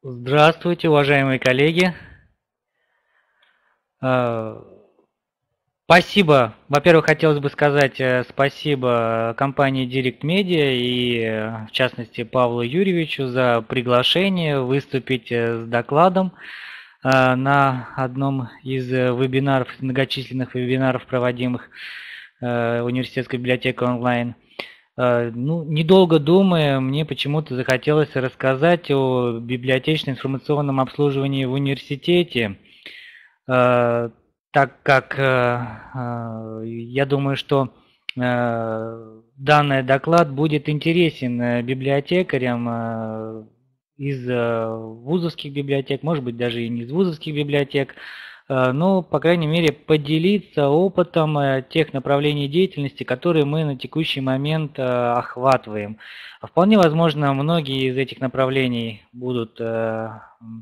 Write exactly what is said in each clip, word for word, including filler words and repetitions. Здравствуйте, уважаемые коллеги. Спасибо. Во-первых, хотелось бы сказать спасибо компании Direct Media и, в частности, Павлу Юрьевичу за приглашение выступить с докладом на одном из вебинаров, многочисленных вебинаров, проводимых Университетской библиотекой онлайн. Ну, недолго думая, мне почему-то захотелось рассказать о библиотечно-информационном обслуживании в университете, так как я думаю, что данный доклад будет интересен библиотекарям из вузовских библиотек, может быть, даже и не из вузовских библиотек, но, по крайней мере, поделиться опытом тех направлений деятельности, которые мы на текущий момент охватываем. Вполне возможно, многие из этих направлений будут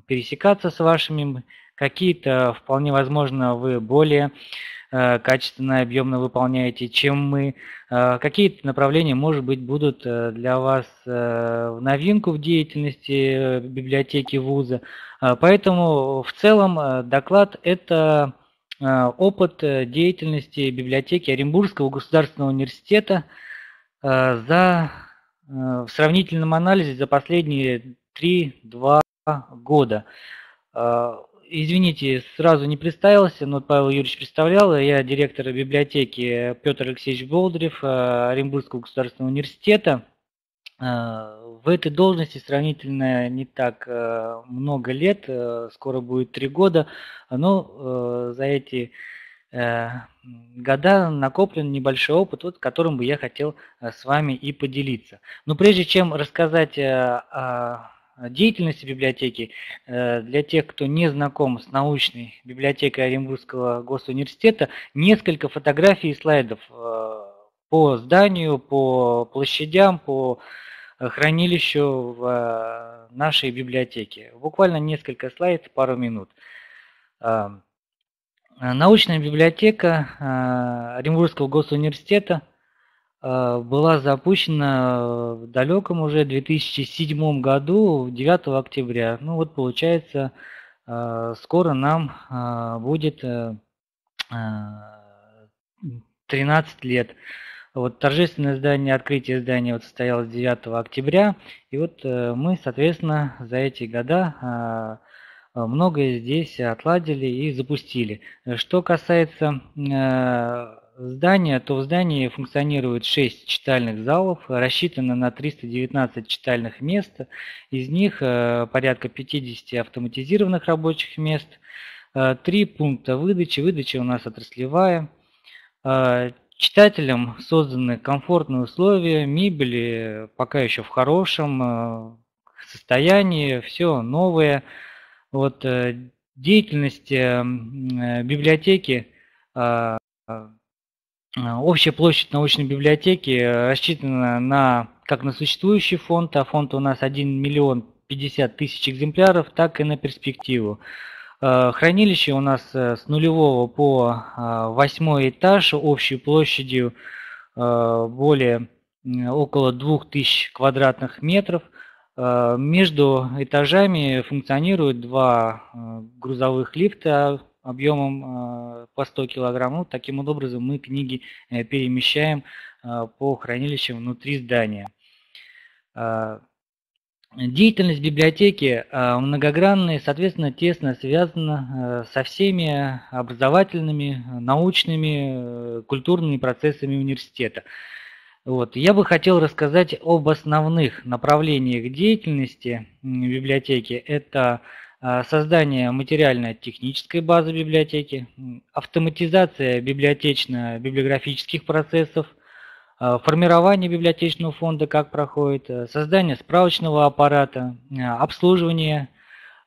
пересекаться с вашими, какие-то, вполне возможно, вы более качественно и объемно выполняете, чем мы. Какие-то направления, может быть, будут для вас в новинку в деятельности библиотеки вуза. Поэтому в целом доклад – это опыт деятельности библиотеки Оренбургского государственного университета за, в сравнительном анализе за последние три-два года. Извините, сразу не представился, но Павел Юрьевич представлял. Я директор библиотеки Петр Алексеевич Болдырев Оренбургского государственного университета. В этой должности сравнительно не так много лет, скоро будет три года, но за эти года накоплен небольшой опыт, вот, которым бы я хотел с вами и поделиться. Но прежде чем рассказать о деятельности библиотеки, для тех, кто не знаком с научной библиотекой Оренбургского госуниверситета, несколько фотографий и слайдов по зданию, по площадям, по хранилищу в нашей библиотеке. Буквально несколько слайдов, пару минут. Научная библиотека Оренбургского госуниверситета была запущена в далеком уже две тысячи седьмом году, девятого октября. Ну вот, получается, скоро нам будет тринадцать лет. Вот торжественное здание, открытие здания вот состоялось девятого октября. И вот мы, соответственно, за эти года многое здесь отладили и запустили. Что касается здания, то в здании функционирует шесть читальных залов, рассчитано на триста девятнадцать читальных мест, из них порядка пятидесяти автоматизированных рабочих мест, три пункта выдачи, выдача у нас отраслевая. Читателям созданы комфортные условия, мебели пока еще в хорошем состоянии, все новое. Вот, деятельность библиотеки, общая площадь научной библиотеки рассчитана на, как на существующий фонд, а фонд у нас один миллион пятьдесят тысяч экземпляров, так и на перспективу. Хранилище у нас с нулевого по восьмой этаж общей площадью более около двух тысяч квадратных метров. Между этажами функционируют два грузовых лифта объемом по сто килограмм. Вот таким вот образом мы книги перемещаем по хранилищам внутри здания. Деятельность библиотеки многогранная, соответственно, тесно связана со всеми образовательными, научными, культурными процессами университета. Вот. Я бы хотел рассказать об основных направлениях деятельности библиотеки. Это создание материально-технической базы библиотеки, автоматизация библиотечно-библиографических процессов, формирование библиотечного фонда, как проходит, создание справочного аппарата, обслуживание,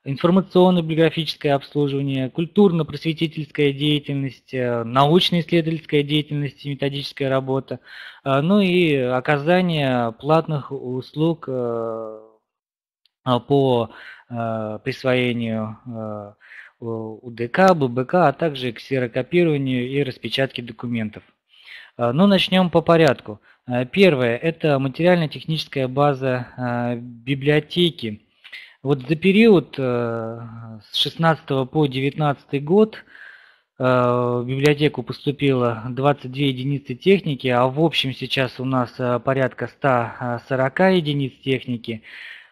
информационно-библиографическое обслуживание, культурно-просветительская деятельность, научно-исследовательская деятельность, методическая работа, ну и оказание платных услуг по присвоению УДК, ББК, а также ксерокопированию и распечатке документов. Но начнем по порядку. Первое – это материально-техническая база библиотеки. Вот за период с шестнадцатого по девятнадцатый год в библиотеку поступило двадцать две единицы техники, а в общем сейчас у нас порядка ста сорока единиц техники.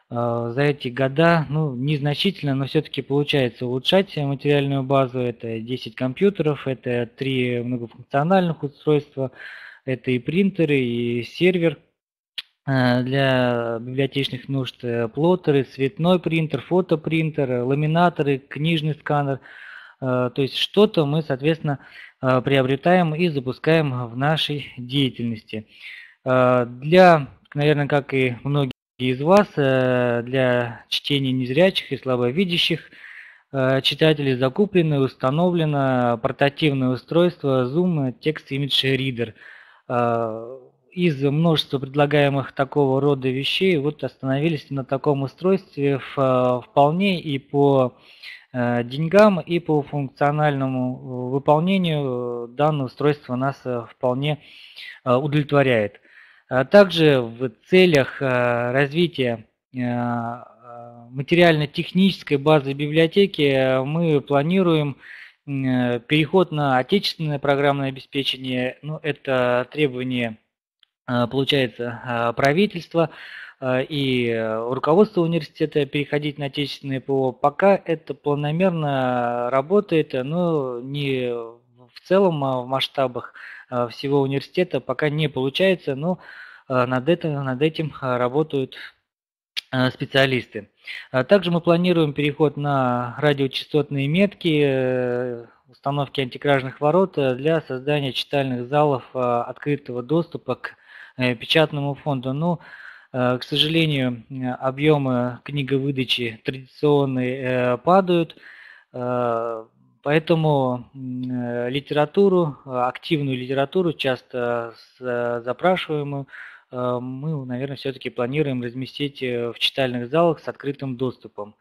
За эти года, ну, незначительно, но все-таки получается улучшать материальную базу. Это десять компьютеров, это три многофункциональных устройства, это и принтеры, и сервер для библиотечных нужд, плоттеры, цветной принтер, фотопринтер, ламинаторы, книжный сканер. То есть что-то мы, соответственно, приобретаем и запускаем в нашей деятельности. Для, наверное, как и многие из вас, для чтения незрячих и слабовидящих читателей закуплено и установлено портативное устройство Zoom Text Image Reader. Из множества предлагаемых такого рода вещей вот остановились на таком устройстве вполне и по деньгам, и по функциональному выполнению данное устройство нас вполне удовлетворяет. Также в целях развития материально-технической базы библиотеки мы планируем переход на отечественное программное обеспечение. Ну, это требование, получается, правительства и руководство университета переходить на отечественные ПО. Пока это планомерно работает, но не в целом, а в масштабах всего университета пока не получается, но над этим, над этим работают специалисты. Также мы планируем переход на радиочастотные метки, установки антикражных ворот для создания читальных залов открытого доступа к печатному фонду. Но, к сожалению, объемы книговыдачи традиционные падают, поэтому литературу, активную литературу, часто запрашиваемую, мы, наверное, все-таки планируем разместить в читальных залах с открытым доступом.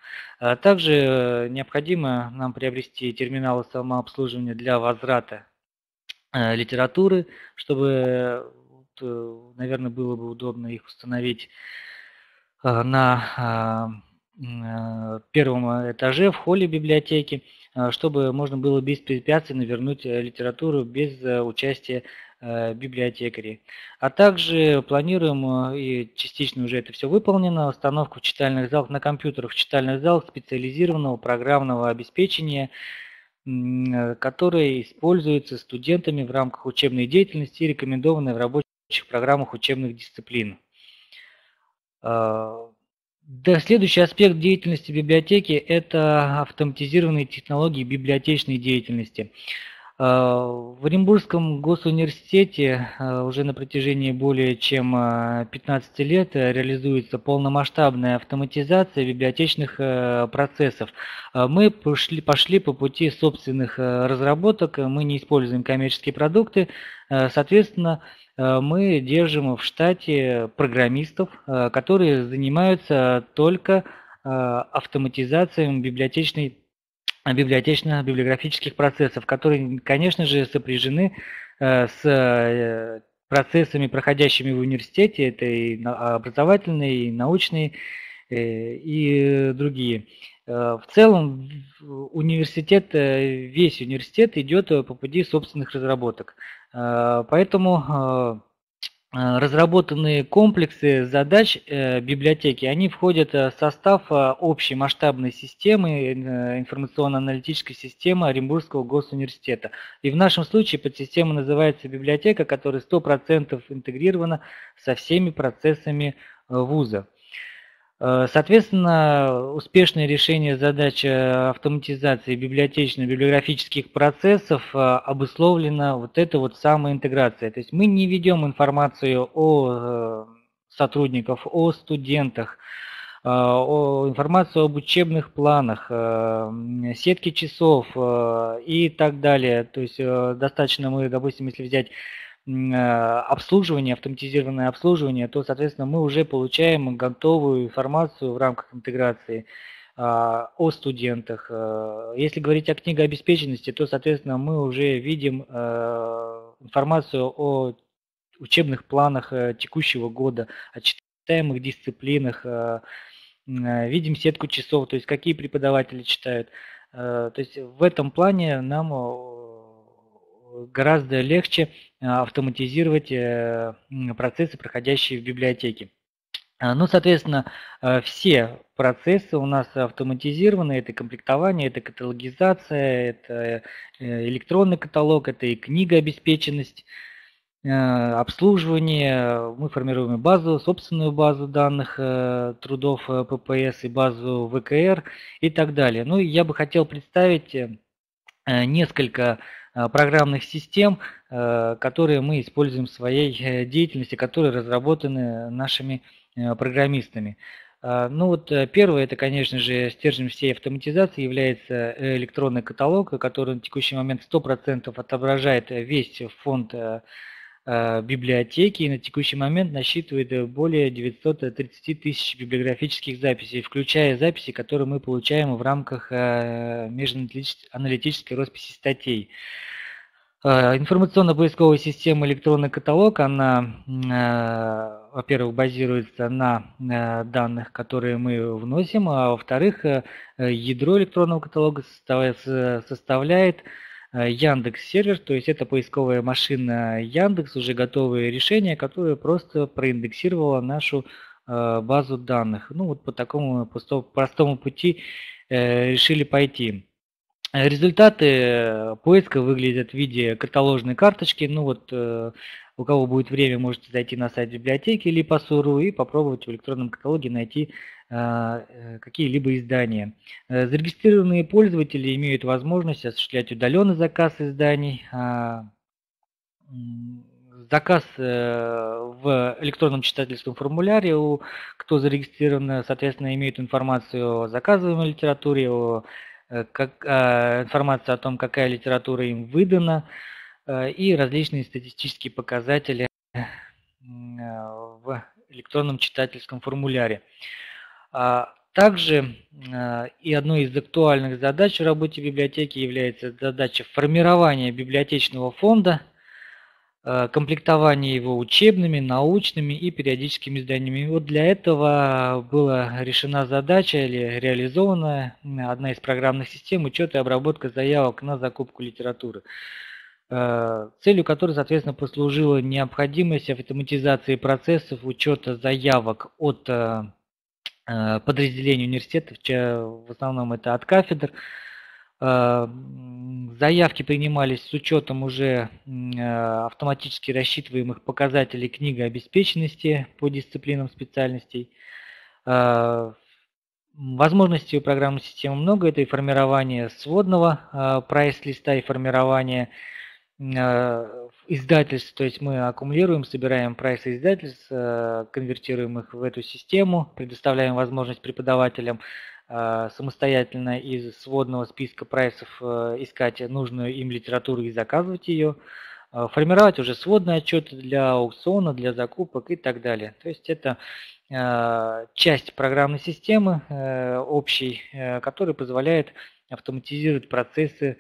Также необходимо нам приобрести терминалы самообслуживания для возврата литературы, чтобы, наверное, было бы удобно их установить на первом этаже в холле библиотеки, чтобы можно было беспрепятственно вернуть литературу без участия библиотекарей. А также планируем, и частично уже это все выполнено, установку в читальных залах, на компьютерах в читальных залах специализированного программного обеспечения, которое используется студентами в рамках учебной деятельности и рекомендовано в рабочих программах учебных дисциплин. Да, следующий аспект деятельности библиотеки – это автоматизированные технологии библиотечной деятельности. В Оренбургском госуниверситете уже на протяжении более чем пятнадцати лет реализуется полномасштабная автоматизация библиотечных процессов. Мы пошли, пошли по пути собственных разработок, мы не используем коммерческие продукты, соответственно, мы держим в штате программистов, которые занимаются только автоматизацией библиотечной библиотечно-библиографических процессов, которые, конечно же, сопряжены с процессами, проходящими в университете, это и образовательные, и научные, и другие. В целом университет, весь университет идет по пути собственных разработок. Поэтому разработанные комплексы задач библиотеки, они входят в состав общей масштабной системы, информационно-аналитической системы Оренбургского госуниверситета. И в нашем случае подсистема называется библиотека, которая сто процентов интегрирована со всеми процессами вуза. Соответственно, успешное решение задач автоматизации библиотечно-библиографических процессов обусловлено вот этой вот самой интеграцией. То есть мы не ведем информацию о сотрудниках, о студентах, о информацию об учебных планах, сетке часов и так далее. То есть достаточно мы, допустим, если взять обслуживание, автоматизированное обслуживание, то, соответственно, мы уже получаем готовую информацию в рамках интеграции о студентах. Если говорить о книгообеспеченности, то, соответственно, мы уже видим информацию о учебных планах текущего года, о читаемых дисциплинах, видим сетку часов, то есть какие преподаватели читают. То есть в этом плане нам гораздо легче автоматизировать процессы, проходящие в библиотеке. Ну, соответственно, все процессы у нас автоматизированы. Это комплектование, это каталогизация, это электронный каталог, это и книгообеспеченность, обслуживание. Мы формируем базу, собственную базу данных трудов ППС и базу ВКР и так далее. Ну, я бы хотел представить несколько программных систем, которые мы используем в своей деятельности, которые разработаны нашими программистами. Ну вот первое, это, конечно же, стержнем всей автоматизации является электронный каталог, который на текущий момент сто процентов отображает весь фонд библиотеки и на текущий момент насчитывает более девятисот тридцати тысяч библиографических записей, включая записи, которые мы получаем в рамках межаналитической росписи статей. Информационно-поисковая система электронный каталог, она, во-первых, базируется на данных, которые мы вносим, а во-вторых, ядро электронного каталога составляет Яндекс сервер, то есть это поисковая машина Яндекс, уже готовые решения, которые просто проиндексировала нашу базу данных. Ну вот по такому простому пути решили пойти. Результаты поиска выглядят в виде каталожной карточки. Ну вот, у кого будет время, можете зайти на сайт библиотеки или по СУРУ и попробовать в электронном каталоге найти какие-либо издания. Зарегистрированные пользователи имеют возможность осуществлять удаленный заказ изданий. Заказ в электронном читательском формуляре, у кто зарегистрирован, соответственно, имеет информацию о заказываемой литературе, о Как, информация о том, какая литература им выдана, и различные статистические показатели в электронном читательском формуляре. Также и одной из актуальных задач в работе библиотеки является задача формирования библиотечного фонда, комплектование его учебными, научными и периодическими изданиями. И вот для этого была решена задача или реализована одна из программных систем учет и обработка заявок на закупку литературы, целью которой, соответственно, послужила необходимость автоматизации процессов учета заявок от подразделений университетов, в основном это от кафедр. Заявки принимались с учетом уже автоматически рассчитываемых показателей книгообеспеченности по дисциплинам специальностей. Возможностей у программной системы много. Это и формирование сводного прайс-листа, и формирование издательств. То есть мы аккумулируем, собираем прайсы издательств, конвертируем их в эту систему, предоставляем возможность преподавателям самостоятельно из сводного списка прайсов искать нужную им литературу и заказывать ее, формировать уже сводные отчеты для аукциона, для закупок и так далее. То есть это часть программной системы общей, которая позволяет автоматизировать процессы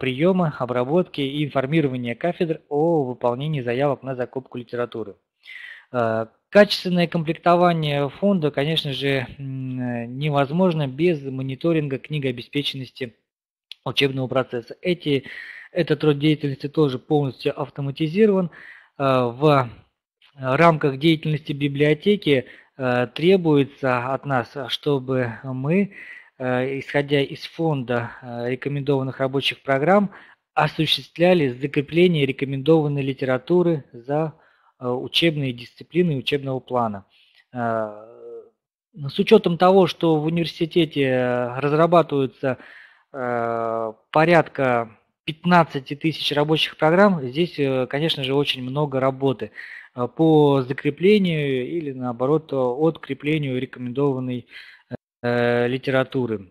приема, обработки и информирования кафедр о выполнении заявок на закупку литературы. Качественное комплектование фонда, конечно же, невозможно без мониторинга книгообеспеченности учебного процесса. Эти, этот род деятельности тоже полностью автоматизирован. В рамках деятельности библиотеки требуется от нас, чтобы мы, исходя из фонда рекомендованных рабочих программ, осуществляли закрепление рекомендованной литературы за учебные дисциплины учебного плана. С учетом того, что в университете разрабатываются порядка пятнадцати тысяч рабочих программ, здесь, конечно же, очень много работы по закреплению или, наоборот, откреплению рекомендованной литературы.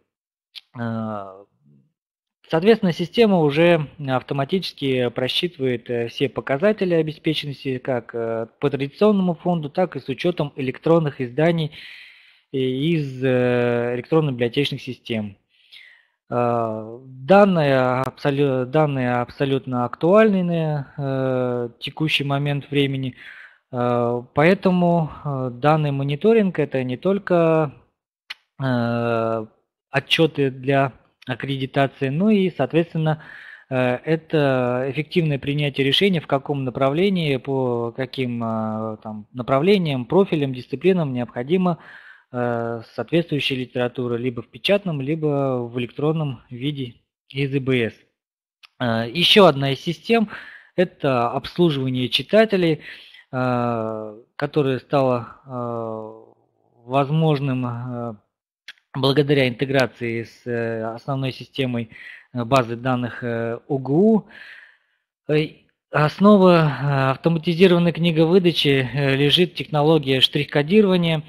Соответственно, система уже автоматически просчитывает все показатели обеспеченности как по традиционному фонду, так и с учетом электронных изданий из электронно-библиотечных систем. Данные абсолютно актуальны на текущий момент времени, поэтому данный мониторинг – это не только отчеты для аккредитации, ну и, соответственно, это эффективное принятие решения, в каком направлении, по каким там, направлениям, профилям, дисциплинам необходима соответствующая литература либо в печатном, либо в электронном виде из ЭБС. Еще одна из систем – это обслуживание читателей, которое стало возможным благодаря интеграции с основной системой базы данных ОГУ. Основа автоматизированной книговыдачи лежит технология штрих-кодирования.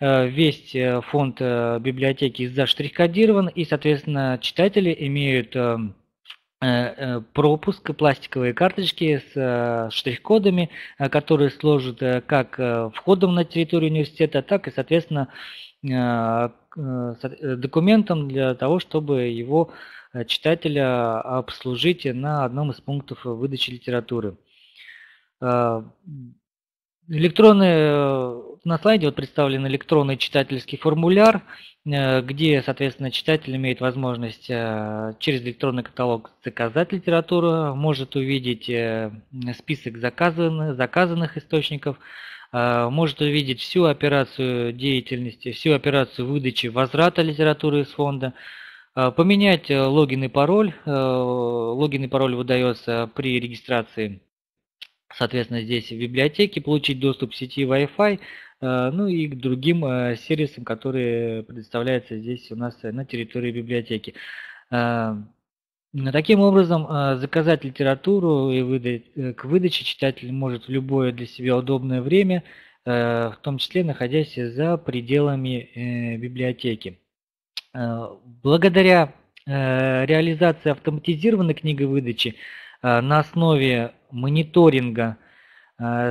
Весь фонд библиотеки заштрих-кодирован, и, соответственно, читатели имеют пропуск, пластиковые карточки с штрих-кодами, которые служат как входом на территорию университета, так и, соответственно, документом для того, чтобы его читателя обслужить на одном из пунктов выдачи литературы. Электронные, на слайде вот представлен электронный читательский формуляр, где, соответственно, читатель имеет возможность через электронный каталог заказать литературу, может увидеть список заказанных, заказанных источников, может увидеть всю операцию деятельности, всю операцию выдачи, возврата литературы из фонда, поменять логин и пароль. Логин и пароль выдается при регистрации, соответственно, здесь в библиотеке, получить доступ к сети Wi-Fi, ну и к другим сервисам, которые предоставляются здесь у нас на территории библиотеки. Таким образом, заказать литературу и выдать, к выдаче читатель может в любое для себя удобное время, в том числе находясь за пределами библиотеки. Благодаря реализации автоматизированной книговыдачи на основе мониторинга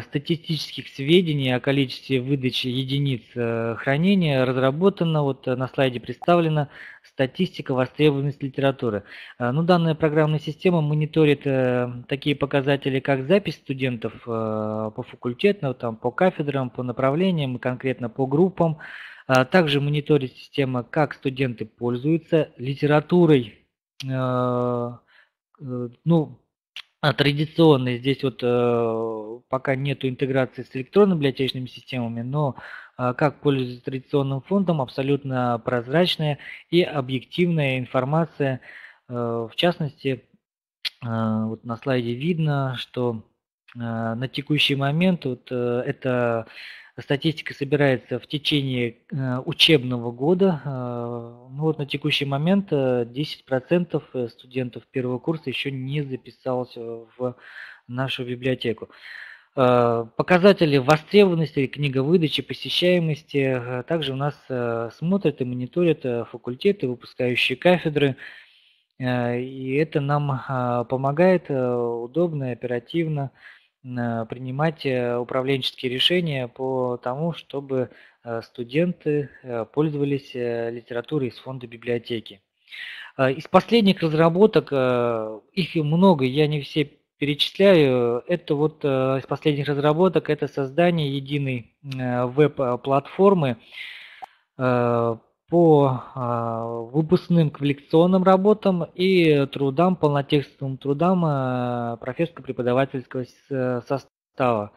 статистических сведений о количестве выдачи единиц хранения разработана, вот на слайде представлена статистика востребованности литературы. Ну, данная программная система мониторит такие показатели, как запись студентов по факультетам, там, по кафедрам, по направлениям и конкретно по группам. Также мониторит система, как студенты пользуются литературой. Ну, традиционно здесь вот пока нету интеграции с электронными библиотечными системами, но как пользуются традиционным фондом, абсолютно прозрачная и объективная информация. В частности, вот на слайде видно, что на текущий момент вот эта статистика собирается в течение учебного года. Ну, вот на текущий момент десять процентов студентов первого курса еще не записалось в нашу библиотеку. Показатели востребованности, книговыдачи, посещаемости также у нас смотрят и мониторят факультеты, выпускающие кафедры. И это нам помогает удобно и оперативно принимать управленческие решения по тому, чтобы студенты пользовались литературой из фонда библиотеки. Из последних разработок, их много, я не все перечисляю, это вот из последних разработок это создание единой веб-платформы по выпускным коллекционным работам и трудам, полнотекстовым трудам профессорско-преподавательского состава.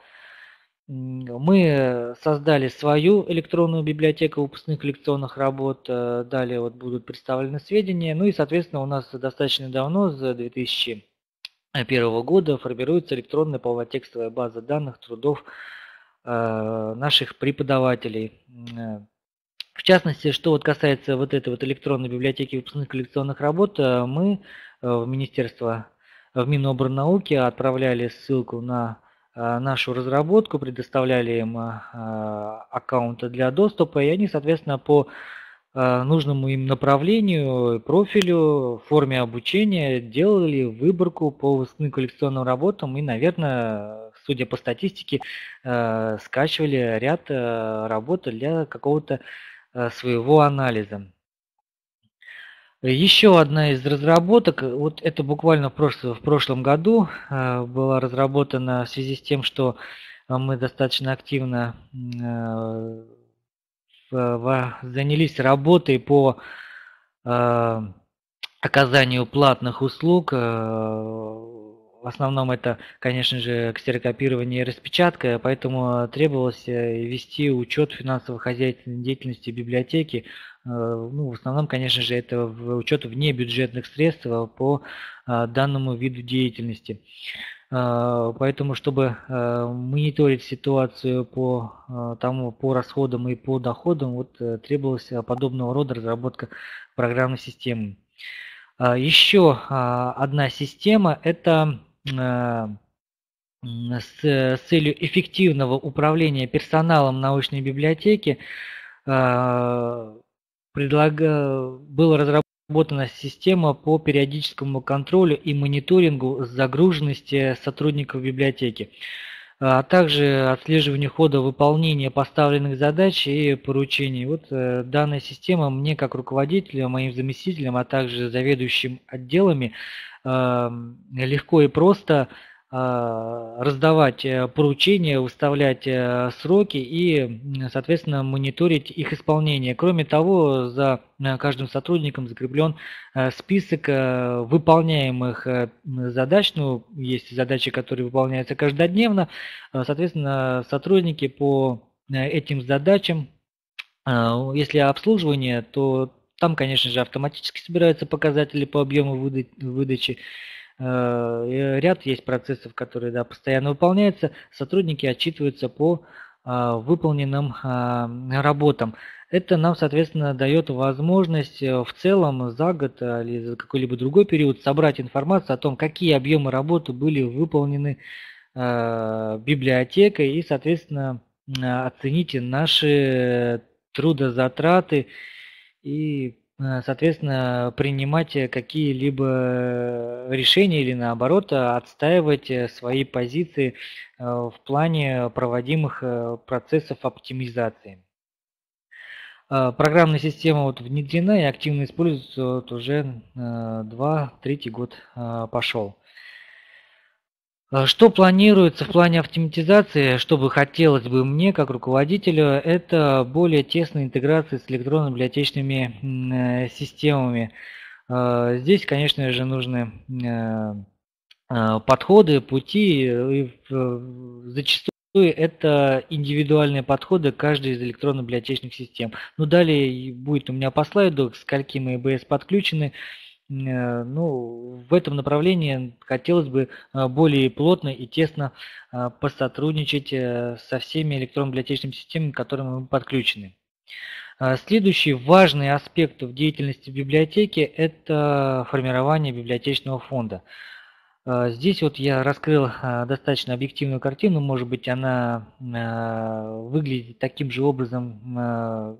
Мы создали свою электронную библиотеку выпускных коллекционных работ, далее вот будут представлены сведения, ну и, соответственно, у нас достаточно давно, с две тысячи первого года, формируется электронная полнотекстовая база данных трудов наших преподавателей. В частности, что вот касается вот этой вот электронной библиотеки выпускных коллекционных работ, мы в Министерство, в Миноборнауки отправляли ссылку на нашу разработку, предоставляли им аккаунты для доступа, и они, соответственно, по нужному им направлению, профилю, форме обучения делали выборку по выпускным коллекционным работам и, наверное, судя по статистике, скачивали ряд работ для какого-то своего анализа. Еще одна из разработок, вот это буквально в прошлом, в прошлом году была разработана в связи с тем, что мы достаточно активно занялись работой по оказанию платных услуг. В основном это, конечно же, ксерокопирование и распечатка, поэтому требовалось вести учет финансово-хозяйственной деятельности библиотеки. Ну, в основном, конечно же, это учет внебюджетных средств по данному виду деятельности. Поэтому, чтобы мониторить ситуацию по, тому, по расходам и по доходам, вот, требовалась подобного рода разработка программной системы. Еще одна система – это с целью эффективного управления персоналом научной библиотеки была разработана система по периодическому контролю и мониторингу загруженности сотрудников библиотеки, а также отслеживанию хода выполнения поставленных задач и поручений. Вот э, данная система мне как руководителю, моим заместителям, а также заведующим отделами э, легко и просто э, раздавать поручения, выставлять э, сроки и, соответственно, мониторить их исполнение. Кроме того, за каждым сотрудником закреплен э, список э, выполняемых э, задач. Ну, есть задачи, которые выполняются каждодневно. Э, соответственно, сотрудники по э, этим задачам, э, если обслуживание, то там, конечно же, автоматически собираются показатели по объему выда- выдачи. Э, ряд есть процессов, которые да, постоянно выполняются. Сотрудники отчитываются по э, выполненным э, работам. Это нам, соответственно, дает возможность в целом за год или за какой-либо другой период собрать информацию о том, какие объемы работы были выполнены библиотекой и, соответственно, оценить наши трудозатраты и, соответственно, принимать какие-либо решения или, наоборот, отстаивать свои позиции в плане проводимых процессов оптимизации. Программная система вот внедрена и активно используется вот уже два-третий год пошел. Что планируется в плане автоматизации, что бы хотелось бы мне, как руководителю, это более тесная интеграция с электронными библиотечными системами. Здесь, конечно же, нужны подходы, пути, зачастую это индивидуальные подходы к каждой из электронно-библиотечных систем. Ну, далее будет у меня по слайду, к скольким ЭБС подключены. Ну, в этом направлении хотелось бы более плотно и тесно посотрудничать со всеми электронно-библиотечными системами, к которым мы подключены. Следующий важный аспект в деятельности библиотеки – это формирование библиотечного фонда. Здесь вот я раскрыл достаточно объективную картину, может быть, она выглядит таким же образом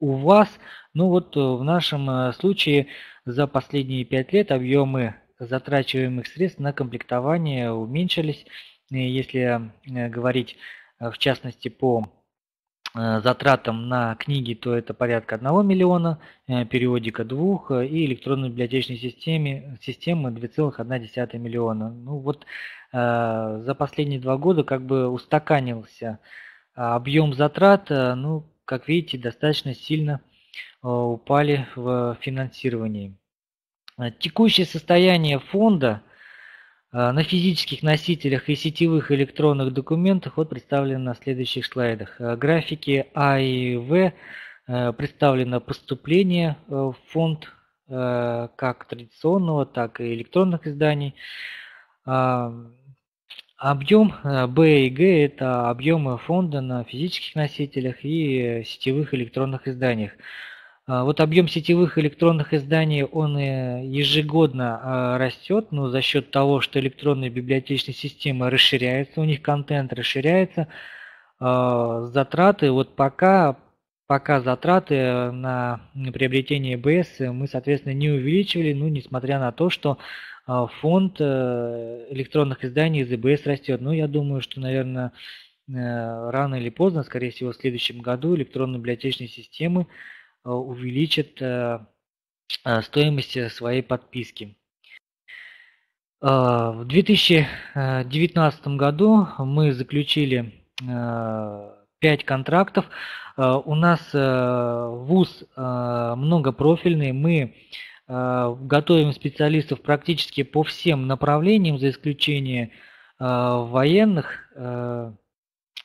у вас. Ну вот в нашем случае за последние пять лет объемы затрачиваемых средств на комплектование уменьшились. Если говорить в частности по затратам на книги, то это порядка одного миллиона, периодика двух и электронной библиотечной системе, системы два целых одна десятая миллиона. Ну вот э, за последние два года как бы устаканился объем затрат, ну, как видите, достаточно сильно упали в финансировании. Текущее состояние фонда на физических носителях и сетевых электронных документах вот представлены на следующих слайдах. Графики А и В представлено поступление в фонд как традиционного, так и электронных изданий. Объем Б и Г – это объемы фонда на физических носителях и сетевых электронных изданиях. Вот объем сетевых электронных изданий, он ежегодно растет, но за счет того, что электронные библиотечные системы расширяются, у них контент расширяется, затраты, вот пока, пока затраты на приобретение ЭБС мы, соответственно, не увеличивали, ну, несмотря на то, что фонд электронных изданий из ЭБС растет. Ну, я думаю, что, наверное, рано или поздно, скорее всего, в следующем году электронные библиотечные системы увеличит стоимость своей подписки. В две тысячи девятнадцатом году мы заключили пять контрактов. У нас вуз многопрофильный, мы готовим специалистов практически по всем направлениям, за исключением военных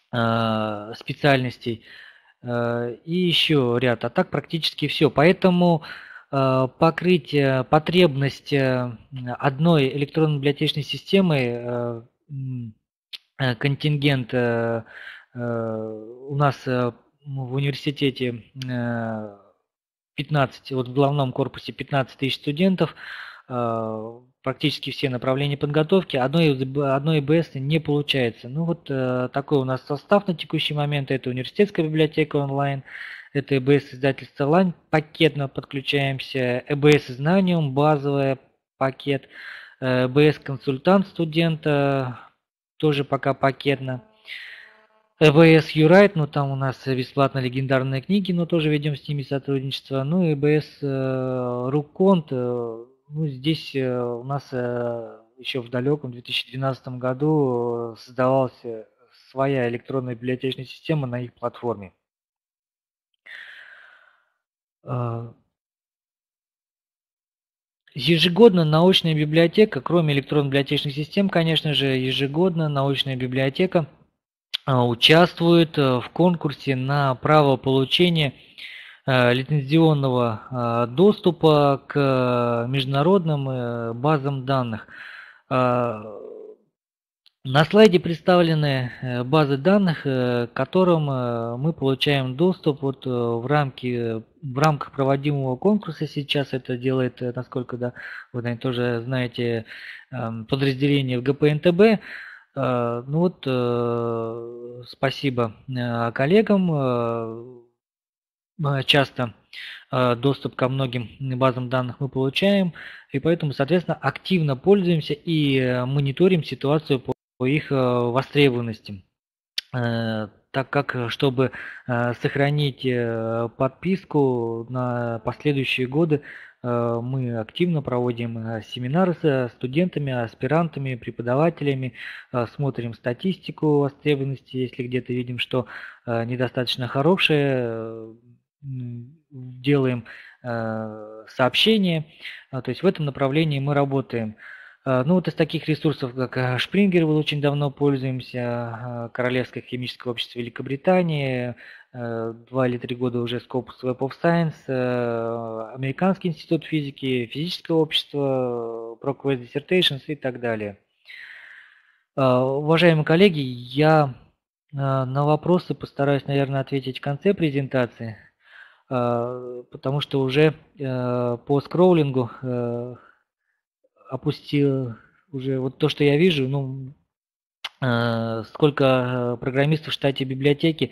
специальностей и еще ряд, а так практически все. Поэтому покрыть потребность одной электронной библиотечной системы контингент у нас в университете пятнадцать, вот в главном корпусе пятнадцать тысяч студентов, практически все направления подготовки, одной, одной ЭБС не получается. Ну вот такой у нас состав на текущий момент, это университетская библиотека онлайн, это ЭБС издательство Лань, пакетно подключаемся, ЭБС Знаниум, базовый пакет, ЭБС Консультант студента, тоже пока пакетно. ЭБС Юрайт, ну там у нас бесплатно легендарные книги, но тоже ведем с ними сотрудничество. Ну и ЭБС Руконт, ну здесь у нас еще в далеком две тысячи двенадцатом году создавалась своя электронная библиотечная система на их платформе. Ежегодно научная библиотека, кроме электронной библиотечных систем, конечно же, ежегодно научная библиотека участвует в конкурсе на право получения лицензионного доступа к международным базам данных. На слайде представлены базы данных, к которым мы получаем доступ вот в, рамки, в рамках проводимого конкурса. Сейчас это делает, насколько да, вы, наверное, тоже знаете, подразделение в гэ пэ эн тэ бэ. Ну вот, э, спасибо коллегам. Э, часто э, доступ ко многим базам данных мы получаем, и поэтому, соответственно, активно пользуемся и э, мониторим ситуацию по, по их э, востребованности. Э, так как, чтобы э, сохранить э, подписку на последующие годы, мы активно проводим семинары со студентами, аспирантами, преподавателями, смотрим статистику востребованности, если где-то видим, что недостаточно хорошее, делаем сообщения, то есть в этом направлении мы работаем. Ну вот из таких ресурсов, как Springer, мы очень давно пользуемся, Королевское химическое общество Великобритании, два или три года уже Scopus, Web of Science, Американский институт физики, физическое общество, ProQuest Dissertations и так далее. Уважаемые коллеги, я на вопросы постараюсь, наверное, ответить в конце презентации, потому что уже по скроллингу опустил уже вот то, что я вижу, ну, э, сколько программистов в штате библиотеки.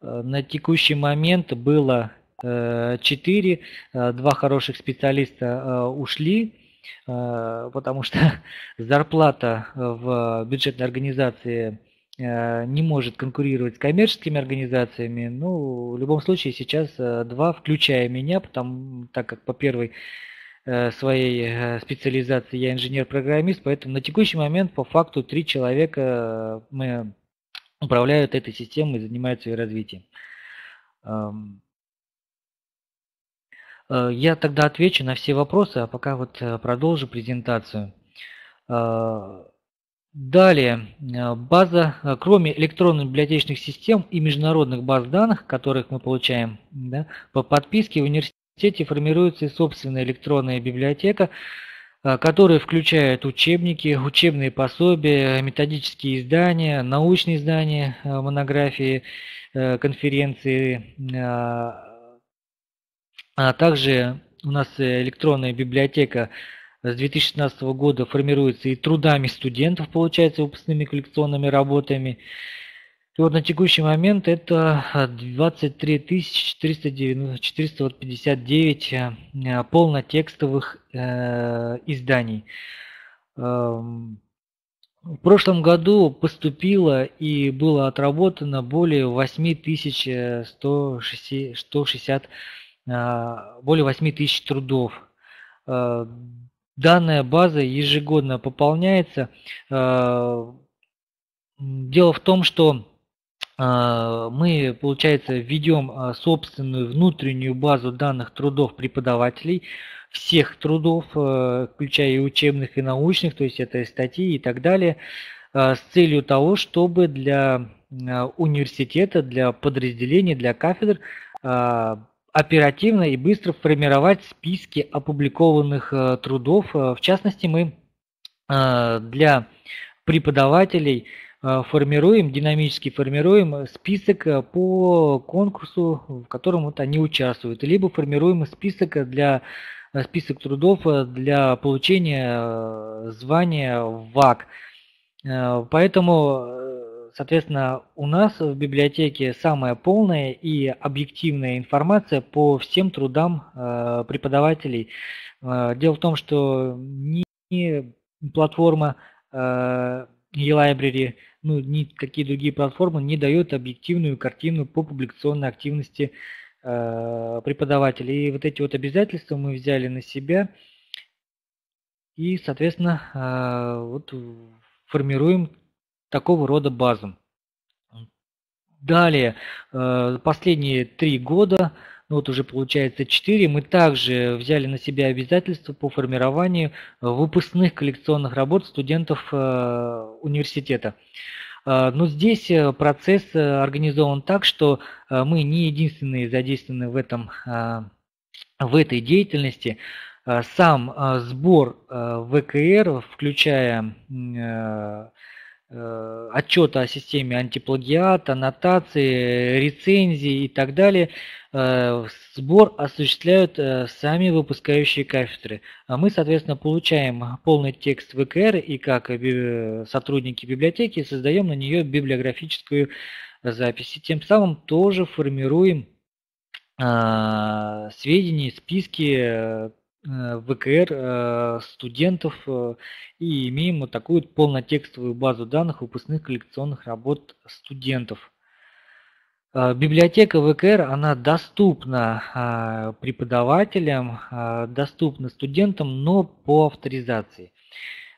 Э, на текущий момент было э, четыре, э, два хороших специалиста э, ушли, э, потому что зарплата в бюджетной организации э, не может конкурировать с коммерческими организациями. Ну, в любом случае сейчас э, два, включая меня, потому, так как по первой своей специализации я инженер-программист, поэтому на текущий момент по факту три человека мы управляют этой системой и занимаются ее развитием. Я тогда отвечу на все вопросы, а пока вот продолжу презентацию. Далее, база, кроме электронных библиотечных систем и международных баз данных, которых мы получаем, да, по подписке университета, в сети формируется и собственная электронная библиотека, которая включает учебники, учебные пособия, методические издания, научные издания, монографии, конференции. А также у нас электронная библиотека с две тысячи шестнадцатого года формируется и трудами студентов, получается, выпускными коллекционными работами. И вот на текущий момент это двадцать три тысячи четыреста пятьдесят девять полнотекстовых изданий. В прошлом году поступило и было отработано более восемь тысяч сто шестьдесят, более восемь тысяч трудов. Данная база ежегодно пополняется. Дело в том, что мы, получается, введем собственную внутреннюю базу данных трудов преподавателей, всех трудов, включая и учебных, и научных, то есть это статьи и так далее, с целью того, чтобы для университета, для подразделений, для кафедр оперативно и быстро формировать списки опубликованных трудов. В частности, мы для преподавателей формируем, динамически формируем список по конкурсу, в котором вот они участвуют, либо формируем список, для, список трудов для получения звания ВАК. Поэтому, соответственно, у нас в библиотеке самая полная и объективная информация по всем трудам преподавателей. Дело в том, что ни платформа e-library, ну, никакие другие платформы не дают объективную картину по публикационной активности э, преподавателей. И вот эти вот обязательства мы взяли на себя и, соответственно, э, вот формируем такого рода базу. Далее, э, последние три года, ну вот уже получается четыре, мы также взяли на себя обязательства по формированию выпускных коллекционных работ студентов университета. Но здесь процесс организован так, что мы не единственные задействованы в, этом, в этой деятельности. Сам сбор вэ ка эр, включая отчета о системе антиплагиата, аннотации, рецензии и так далее, сбор осуществляют сами выпускающие кафедры. Мы, соответственно, получаем полный текст вэ ка эр и как сотрудники библиотеки создаем на нее библиографическую запись. И тем самым тоже формируем сведения, списки вэ ка эр студентов и имеем вот такую полнотекстовую базу данных выпускных коллекционных работ студентов. Библиотека вэ ка эр, она доступна преподавателям, доступна студентам, но по авторизации.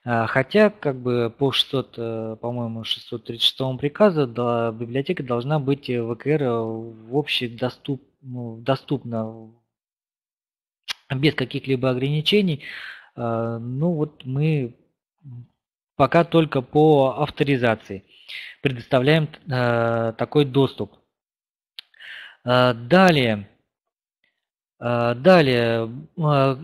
Хотя, как бы по шестьсот, по-моему, шестьсот тридцать шестому приказу да, библиотека должна быть вэ ка эр в общедоступ, доступна без каких-либо ограничений. Ну вот мы пока только по авторизации предоставляем такой доступ. Далее, далее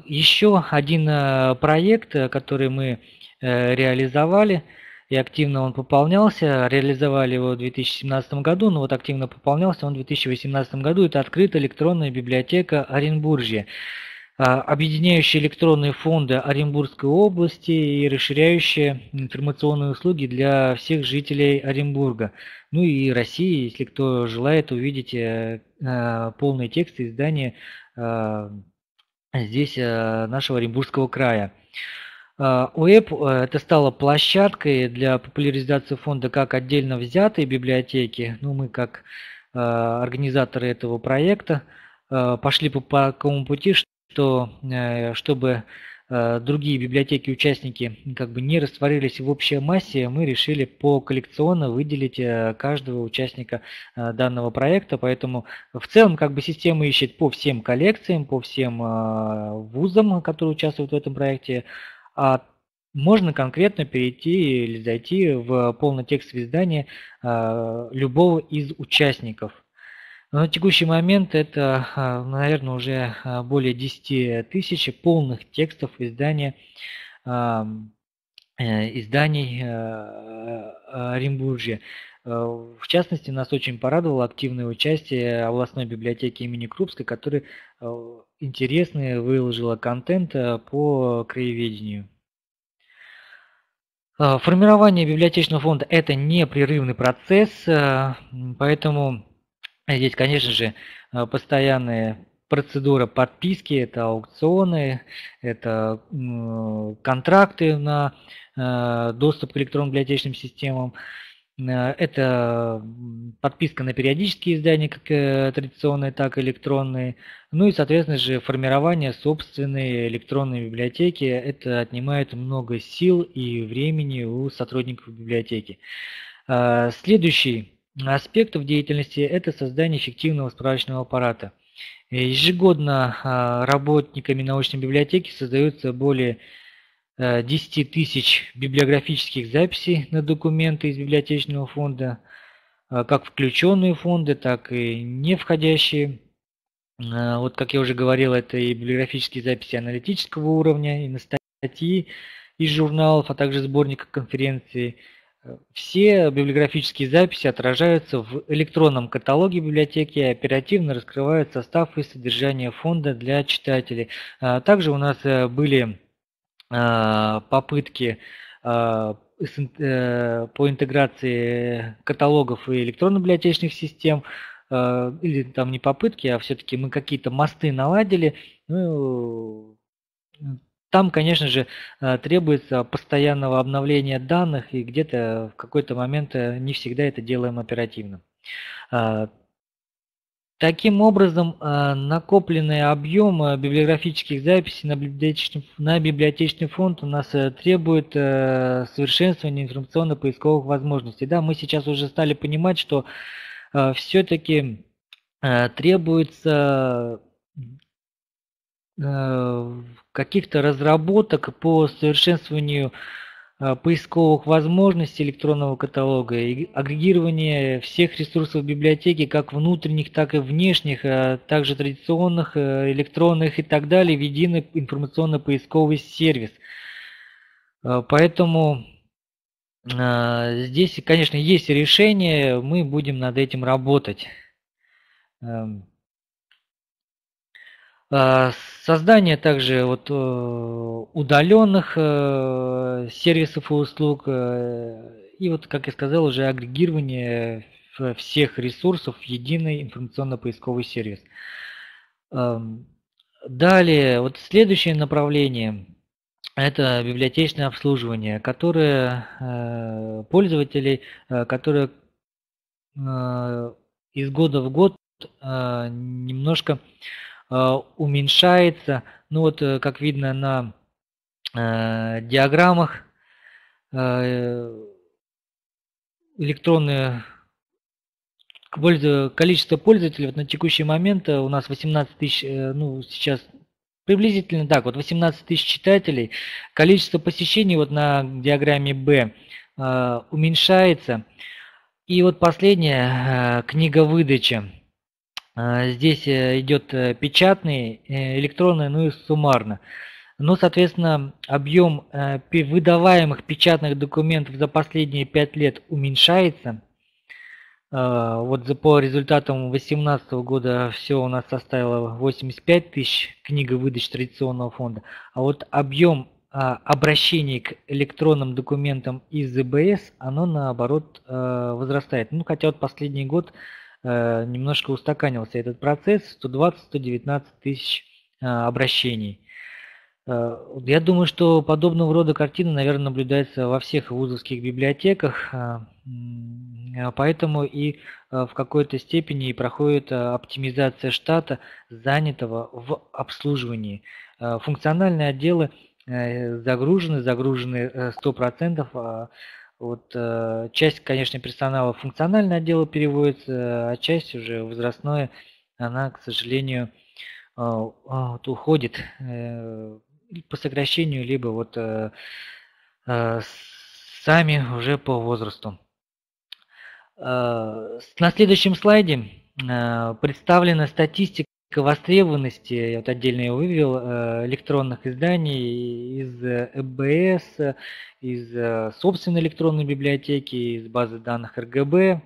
еще один проект, который мы реализовали, и активно он пополнялся, реализовали его в две тысячи семнадцатом году, но вот активно пополнялся он в две тысячи восемнадцатом году, это «Открытая электронная библиотека Оренбуржья», объединяющие электронные фонды Оренбургской области и расширяющие информационные услуги для всех жителей Оренбурга, ну и России, если кто желает увидеть э, полные тексты издания э, здесь э, нашего Оренбургского края. ОЭП это стало площадкой для популяризации фонда как отдельно взятой библиотеки, ну мы как э, организаторы этого проекта э, пошли по такому пути, что что чтобы другие библиотеки-участники как бы не растворились в общей массе, мы решили по коллекционно выделить каждого участника данного проекта. Поэтому в целом как бы система ищет по всем коллекциям, по всем вузам, которые участвуют в этом проекте, а можно конкретно перейти или зайти в полнотекстовое издание любого из участников. На текущий момент это, наверное, уже более десяти тысяч полных текстов издания, изданий Оренбуржья. В частности, нас очень порадовало активное участие областной библиотеки имени Крупской, которая интересно выложила контент по краеведению. Формирование библиотечного фонда – это непрерывный процесс, поэтому здесь, конечно же, постоянная процедура подписки, это аукционы, это контракты на доступ к электронным библиотечным системам, это подписка на периодические издания, как традиционные, так и электронные, ну и, соответственно же, формирование собственной электронной библиотеки. Это отнимает много сил и времени у сотрудников библиотеки. Следующий аспектов деятельности – это создание эффективного справочного аппарата. Ежегодно работниками научной библиотеки создается более десяти тысяч библиографических записей на документы из библиотечного фонда, как включенные фонды, так и не входящие. Вот, как я уже говорил, это и библиографические записи аналитического уровня, и на статьи из журналов, а также сборника конференций. Все библиографические записи отражаются в электронном каталоге библиотеки и оперативно раскрывают состав и содержание фонда для читателей. Также у нас были попытки по интеграции каталогов и электронно-библиотечных систем, или там не попытки, а все-таки мы какие-то мосты наладили. Ну, там, конечно же, требуется постоянного обновления данных, и где-то в какой-то момент не всегда это делаем оперативно. Таким образом, накопленный объем библиографических записей на библиотечный, на библиотечный фонд у нас требует совершенствования информационно-поисковых возможностей. Да, мы сейчас уже стали понимать, что все-таки требуется каких-то разработок по совершенствованию поисковых возможностей электронного каталога и агрегирование всех ресурсов библиотеки, как внутренних, так и внешних, а также традиционных, электронных и так далее, в единый информационно-поисковый сервис. Поэтому здесь, конечно, есть решение, мы будем над этим работать. Создание также вот удаленных сервисов и услуг и, вот, как я сказал, уже агрегирование всех ресурсов в единый информационно-поисковый сервис. Далее, вот следующее направление – это библиотечное обслуживание, которое пользователей, которые из года в год немножко уменьшается. Ну вот, как видно на э, диаграммах, э, электронное количество пользователей вот на текущий момент у нас восемнадцать тысяч, э, ну сейчас приблизительно так, вот восемнадцать тысяч читателей. Количество посещений вот на диаграмме Б э, уменьшается. И вот последняя э, книга выдачи. Здесь идет печатный, электронный, ну и суммарно. Ну, соответственно, объем выдаваемых печатных документов за последние пять лет уменьшается. Вот по результатам две тысячи восемнадцатого года все у нас составило восемьдесят пять тысяч книговыдач традиционного фонда. А вот объем обращений к электронным документам из ЭБС, оно наоборот возрастает. Ну, хотя вот последний год немножко устаканился этот процесс, сто двадцать — сто девятнадцать тысяч обращений. Я думаю, что подобного рода картина, наверное, наблюдается во всех вузовских библиотеках, поэтому и в какой-то степени проходит оптимизация штата, занятого в обслуживании. Функциональные отделы загружены, загружены сто процентов. Вот, часть, конечно, персонала в функциональные отделы переводится, а часть уже возрастная, она, к сожалению, вот, уходит по сокращению, либо вот сами уже по возрасту. На следующем слайде представлена статистика востребованности, я вот отдельно я вывел, электронных изданий из ЭБС, из собственной электронной библиотеки, из базы данных эр гэ бэ,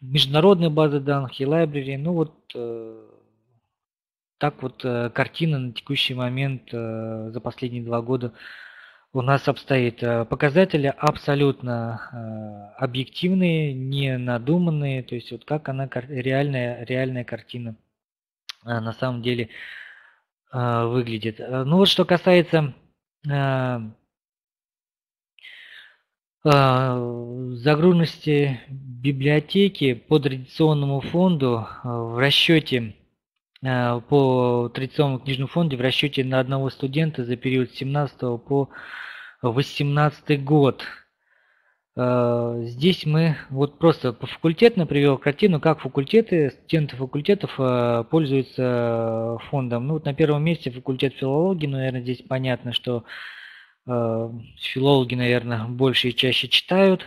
международной базы данных, и лайбрери. Ну вот так вот картина на текущий момент за последние два года у нас обстоит. Показатели абсолютно объективные, не надуманные, то есть вот как она, реальная, реальная картина на самом деле выглядит. Ну вот что касается загруженности библиотеки по традиционному фонду в расчете по традиционному книжному фонду в расчете на одного студента за период с две тысячи семнадцатого по две тысячи восемнадцатый год. Здесь мы вот просто по факультетно привел картину, как факультеты, студенты факультетов пользуются фондом. Ну вот на первом месте факультет филологии, наверное, здесь понятно, что филологи, наверное, больше и чаще читают.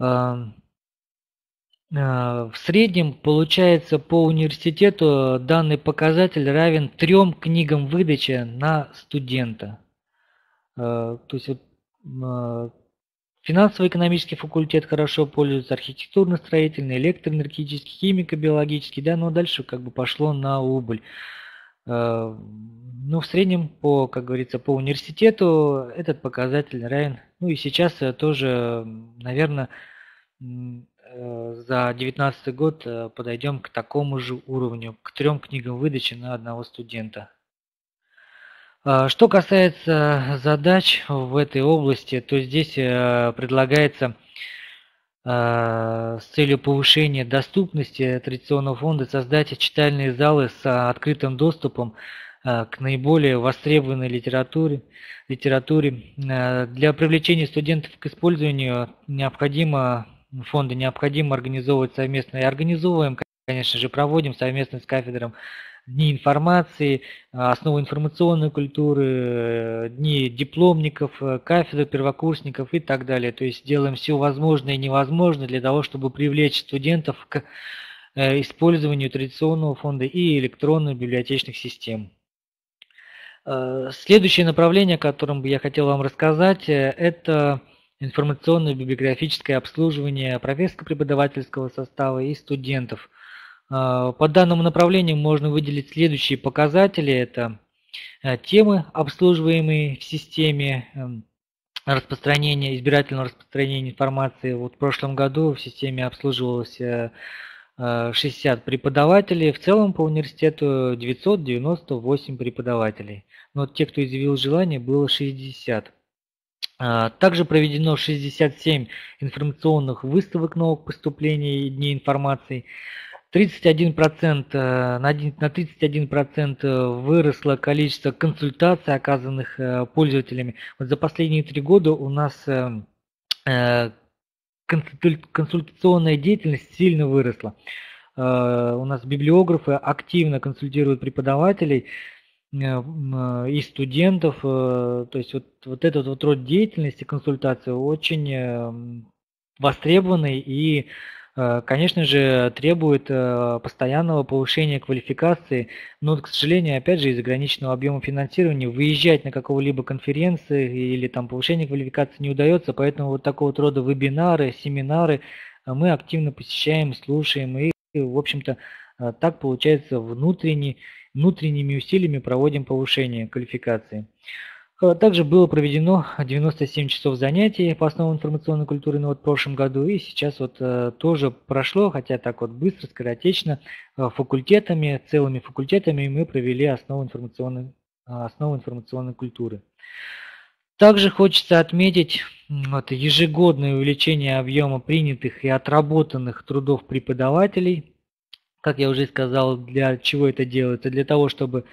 В среднем, получается, по университету данный показатель равен трем книгам выдачи на студента. То есть вот финансово-экономический факультет хорошо пользуется, архитектурно-строительный, электроэнергетический, химико-биологический, да, но дальше как бы пошло на убыль. Ну, в среднем, по, как говорится, по университету этот показатель равен. Ну и сейчас тоже, наверное, за две тысячи девятнадцатый год подойдем к такому же уровню, к трем книгам выдачи на одного студента. Что касается задач в этой области, то здесь предлагается с целью повышения доступности традиционного фонда создать читальные залы с открытым доступом к наиболее востребованной литературе. литературе. Для привлечения студентов к использованию необходимо, фонда необходимо организовывать совместно, и организовываем, конечно же, проводим совместно с кафедром дни информации, основы информационной культуры, дни дипломников, кафедры первокурсников и так далее. То есть делаем все возможное и невозможное для того, чтобы привлечь студентов к использованию традиционного фонда и электронных библиотечных систем. Следующее направление, о котором я хотел вам рассказать, это информационное библиографическое обслуживание профессорско-преподавательского состава и студентов. По данному направлению можно выделить следующие показатели. Это темы, обслуживаемые в системе распространения, избирательного распространения информации. Вот в прошлом году в системе обслуживалось шестьдесят преподавателей. В целом по университету девятьсот девяносто восемь преподавателей. Но те, кто изъявил желание, было шестьдесят. Также проведено шестьдесят семь информационных выставок новых поступлений и дней информации. тридцать один процент, на тридцать один процент выросло количество консультаций, оказанных пользователями. Вот за последние три года у нас консультационная деятельность сильно выросла. У нас библиографы активно консультируют преподавателей и студентов. То есть вот, вот этот вот род деятельности, консультации, очень востребованный и, конечно же, требует постоянного повышения квалификации, но, к сожалению, опять же, из ограниченного объема финансирования выезжать на какого-либо конференции или там повышение квалификации не удается, поэтому вот такого рода вебинары, семинары мы активно посещаем, слушаем и, в общем-то, так получается внутренне, внутренними усилиями проводим повышение квалификации. Также было проведено девяносто семь часов занятий по основам информационной культуры, ну вот в прошлом году, и сейчас вот тоже прошло, хотя так вот быстро, скоротечно, факультетами, целыми факультетами мы провели основу информационной, основу информационной культуры. Также хочется отметить вот ежегодное увеличение объема принятых и отработанных трудов преподавателей. Как я уже сказал, для чего это делается? Для того, чтобы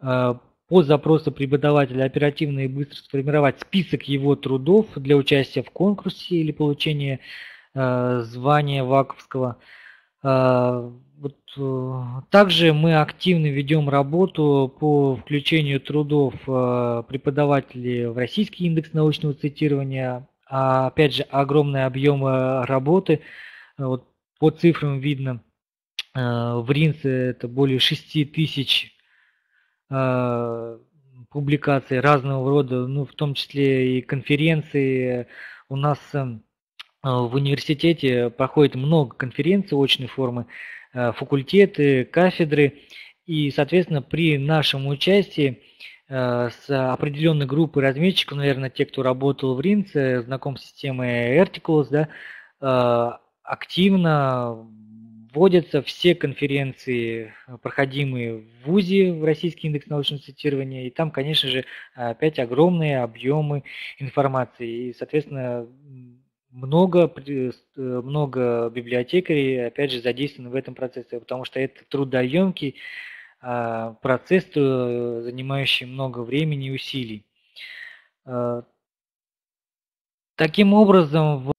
по запросу преподавателя оперативно и быстро сформировать список его трудов для участия в конкурсе или получения э, звания ваковского. Э, вот, э, также мы активно ведем работу по включению трудов э, преподавателей в Российский индекс научного цитирования. А, опять же, огромные объемы работы, э, вот, по цифрам видно, э, в РИНЦ это более шести тысяч публикации разного рода, ну в том числе и конференции. У нас в университете проходит много конференций очной формы, факультеты, кафедры, и, соответственно, при нашем участии с определенной группой разметчиков, наверное, те, кто работал в РИНЦ, знаком с системой Articles, да, активно вводятся все конференции, проходимые в ВУЗе, в Российский индекс научного цитирования, и там, конечно же, опять огромные объемы информации. И, соответственно, много, много библиотекарей, опять же, задействованы в этом процессе, потому что это трудоемкий процесс, занимающий много времени и усилий. Таким образом, в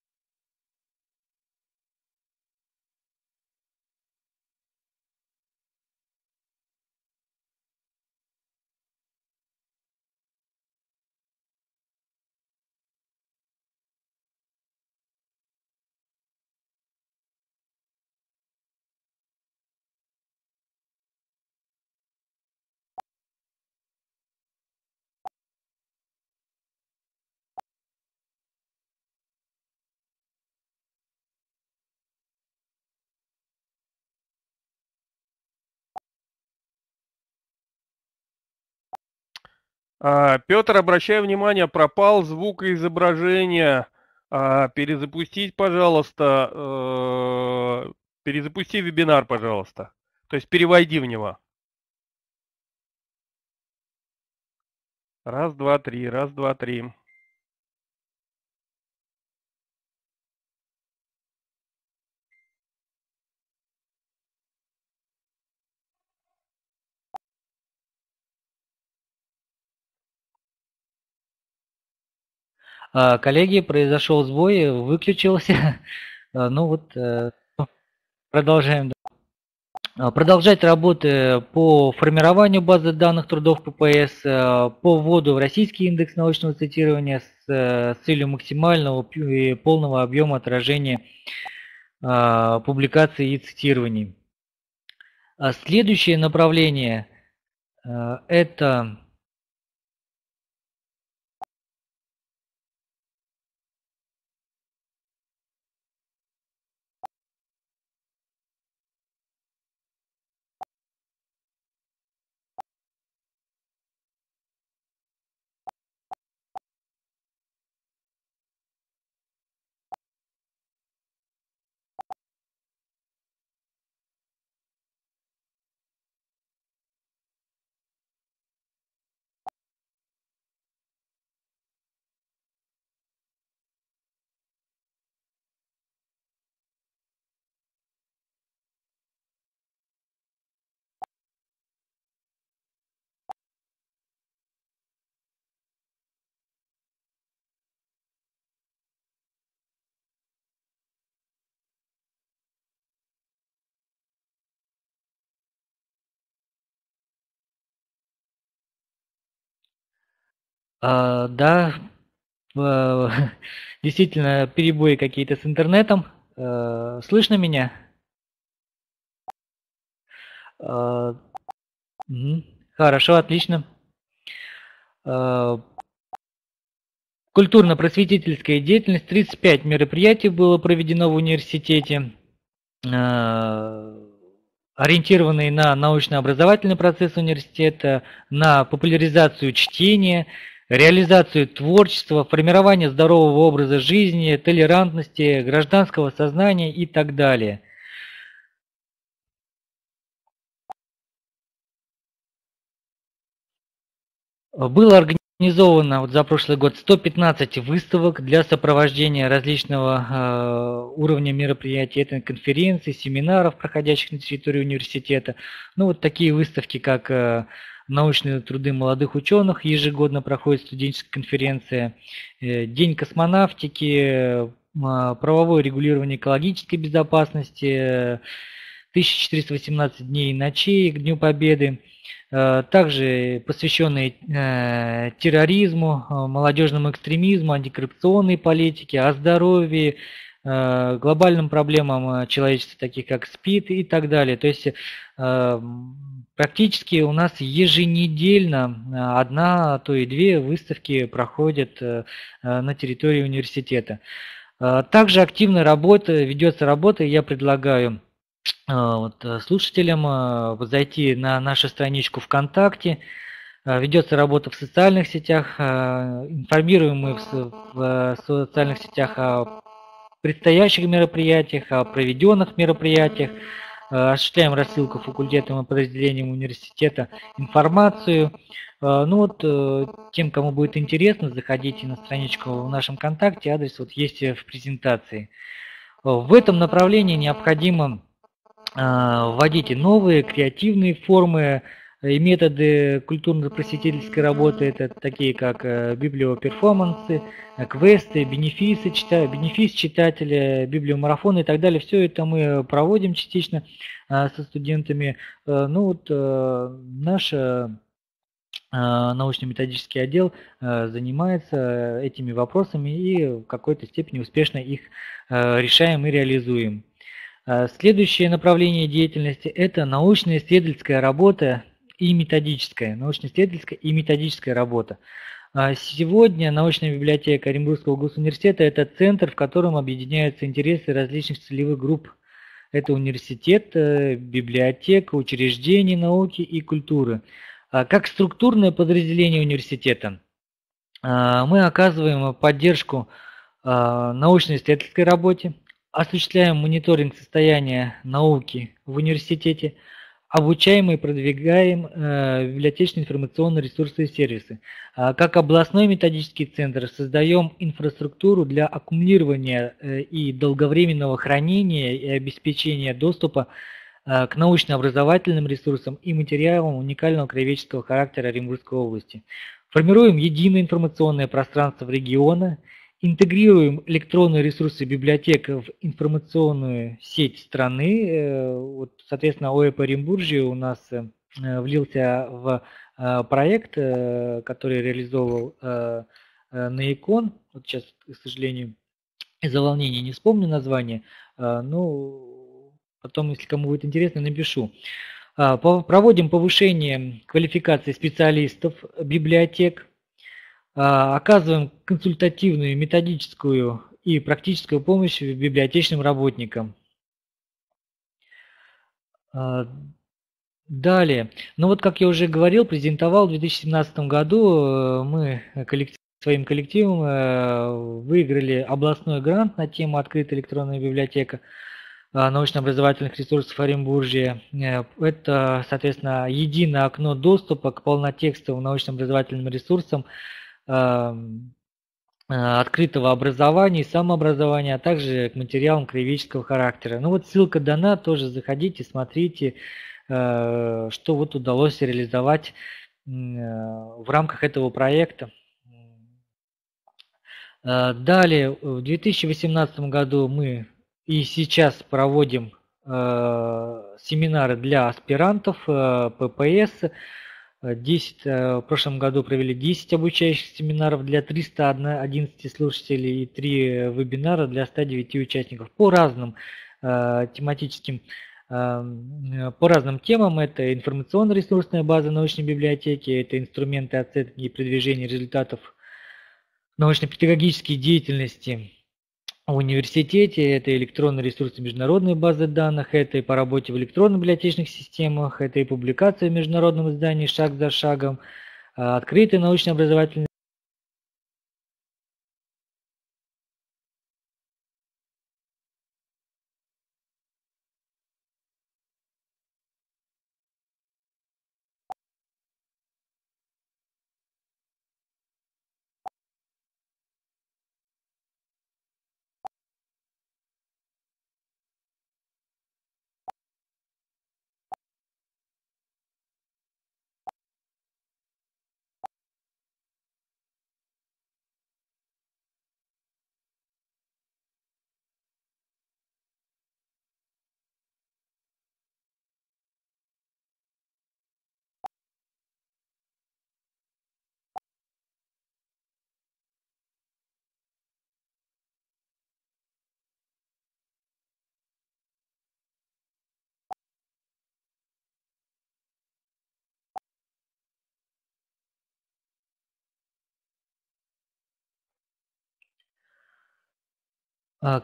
Петр, обращаю внимание, пропал звук и изображение. Перезапустить, пожалуйста. Перезапусти вебинар, пожалуйста. То есть переводи в него. Раз, два, три. Раз, два, три. Коллеги, произошел сбой, выключился. Ну вот, продолжаем. Продолжать работы по формированию базы данных трудов КПС, по вводу в российский индекс научного цитирования с целью максимального и полного объема отражения публикаций и цитирований. Следующее направление – это... А, да, действительно, перебои какие-то с интернетом. Слышно меня? А, угу. Хорошо, отлично. А, культурно-просветительская деятельность. тридцать пять мероприятий было проведено в университете, а, ориентированные на научно-образовательный процесс университета, на популяризацию чтения, реализацию творчества, формирование здорового образа жизни, толерантности, гражданского сознания и так далее. Было организовано вот за прошлый год сто пятнадцать выставок для сопровождения различного э, уровня мероприятий, это конференций, семинаров, проходящих на территории университета. Ну вот такие выставки, как... Э, научные труды молодых ученых, ежегодно проходит студенческая конференция, День космонавтики, правовое регулирование экологической безопасности, тысяча четыреста восемнадцать дней и ночей к Дню Победы, также посвященные терроризму, молодежному экстремизму, антикоррупционной политике, о здоровье, глобальным проблемам человечества, таких как СПИД и так далее. То есть практически у нас еженедельно одна, то и две выставки проходят на территории университета. Также активная работа, ведется работа, я предлагаю слушателям зайти на нашу страничку ВКонтакте. Ведется работа в социальных сетях, информируем мы в социальных сетях о предстоящих мероприятиях, о проведенных мероприятиях, осуществляем рассылку факультетам и подразделениям университета информацию. Ну вот, тем, кому будет интересно, заходите на страничку в нашем ВКонтакте, адрес вот есть в презентации. В этом направлении необходимо вводить новые креативные формы И методы культурно-просветительской работы — это такие как библиоперформансы, квесты, бенефис читателя, библиомарафоны и так далее. Все это мы проводим частично со студентами. Ну вот наш научно-методический отдел занимается этими вопросами и в какой-то степени успешно их решаем и реализуем. Следующее направление деятельности — это научно-исследовательская работа и методическая, научно-исследовательская и методическая работа. Сегодня научная библиотека Оренбургского госуниверситета – это центр, в котором объединяются интересы различных целевых групп. Это университет, библиотека, учреждения науки и культуры. Как структурное подразделение университета мы оказываем поддержку научно-исследовательской работе, осуществляем мониторинг состояния науки в университете, обучаем и продвигаем э, библиотечные информационные ресурсы и сервисы. А, как областной методический центр создаем инфраструктуру для аккумулирования э, и долговременного хранения и обеспечения доступа э, к научно-образовательным ресурсам и материалам уникального краеведческого характера Оренбургской области. Формируем единое информационное пространство региона, интегрируем электронные ресурсы библиотек в информационную сеть страны. Вот, соответственно, ОЭП Оренбуржья у нас влился в проект, который реализовывал Наикон. Вот сейчас, к сожалению, из-за волнения не вспомню название, но потом, если кому будет интересно, напишу. Проводим повышение квалификации специалистов библиотек, оказываем консультативную, методическую и практическую помощь библиотечным работникам. Далее, ну вот как я уже говорил, презентовал, в две тысячи семнадцатом году мы коллектив, своим коллективом выиграли областной грант на тему «Открытая электронная библиотека научно-образовательных ресурсов Оренбуржья». Это, соответственно, единое окно доступа к полнотекстовым научно-образовательным ресурсам открытого образования и самообразования, а также к материалам краеведческого характера. Ну вот ссылка дана, тоже заходите, смотрите, что вот удалось реализовать в рамках этого проекта. Далее, в две тысячи восемнадцатом году мы и сейчас проводим семинары для аспирантов ППС. десять, в прошлом году провели десять обучающих семинаров для трёхсот одиннадцати слушателей и три вебинара для ста девяти участников по разным э, тематическим, э, по разным темам. Это информационно-ресурсная база научной библиотеки, это инструменты оценки и продвижения результатов научно-педагогической деятельности в университете, это электронные ресурсы международной базы данных, это и по работе в электронно-библиотечных системах, это и публикация в международном издании «Шаг за шагом», открытые научно-образовательные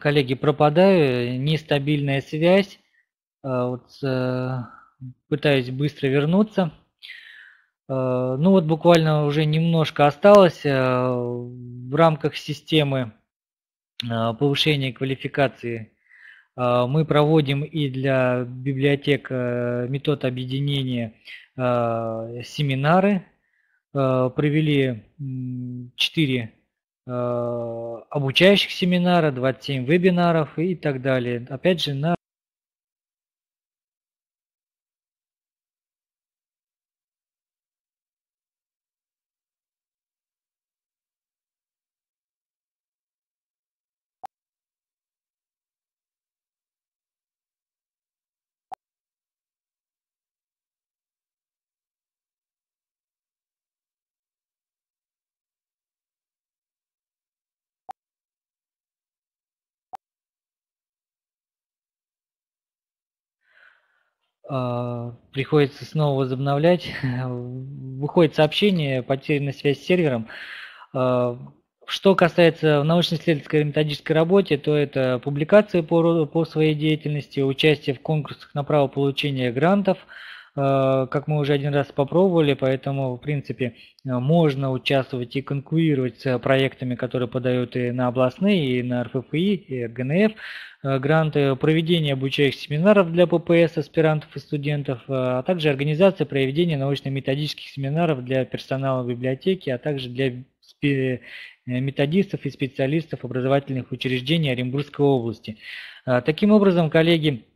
Коллеги, пропадаю, нестабильная связь, вот, пытаюсь быстро вернуться. Ну вот буквально уже немножко осталось. В рамках системы повышения квалификации мы проводим и для библиотек метод объединения семинары, провели четыре обучающих семинара, двадцать семь вебинаров и так далее. Опять же, на приходится снова возобновлять. Выходит сообщение, потеряна связь с сервером. Что касается научно-исследовательской методической работы, то это публикации по, по своей деятельности, участие в конкурсах на право получения грантов, как мы уже один раз попробовали, поэтому, в принципе, можно участвовать и конкурировать с проектами, которые подают и на областные, и на эр эф эф и, и гэ эн эф гранты, проведение обучающих семинаров для пэ пэ эс, аспирантов и студентов, а также организация проведения научно-методических семинаров для персонала библиотеки, а также для методистов и специалистов образовательных учреждений Оренбургской области. Таким образом, коллеги,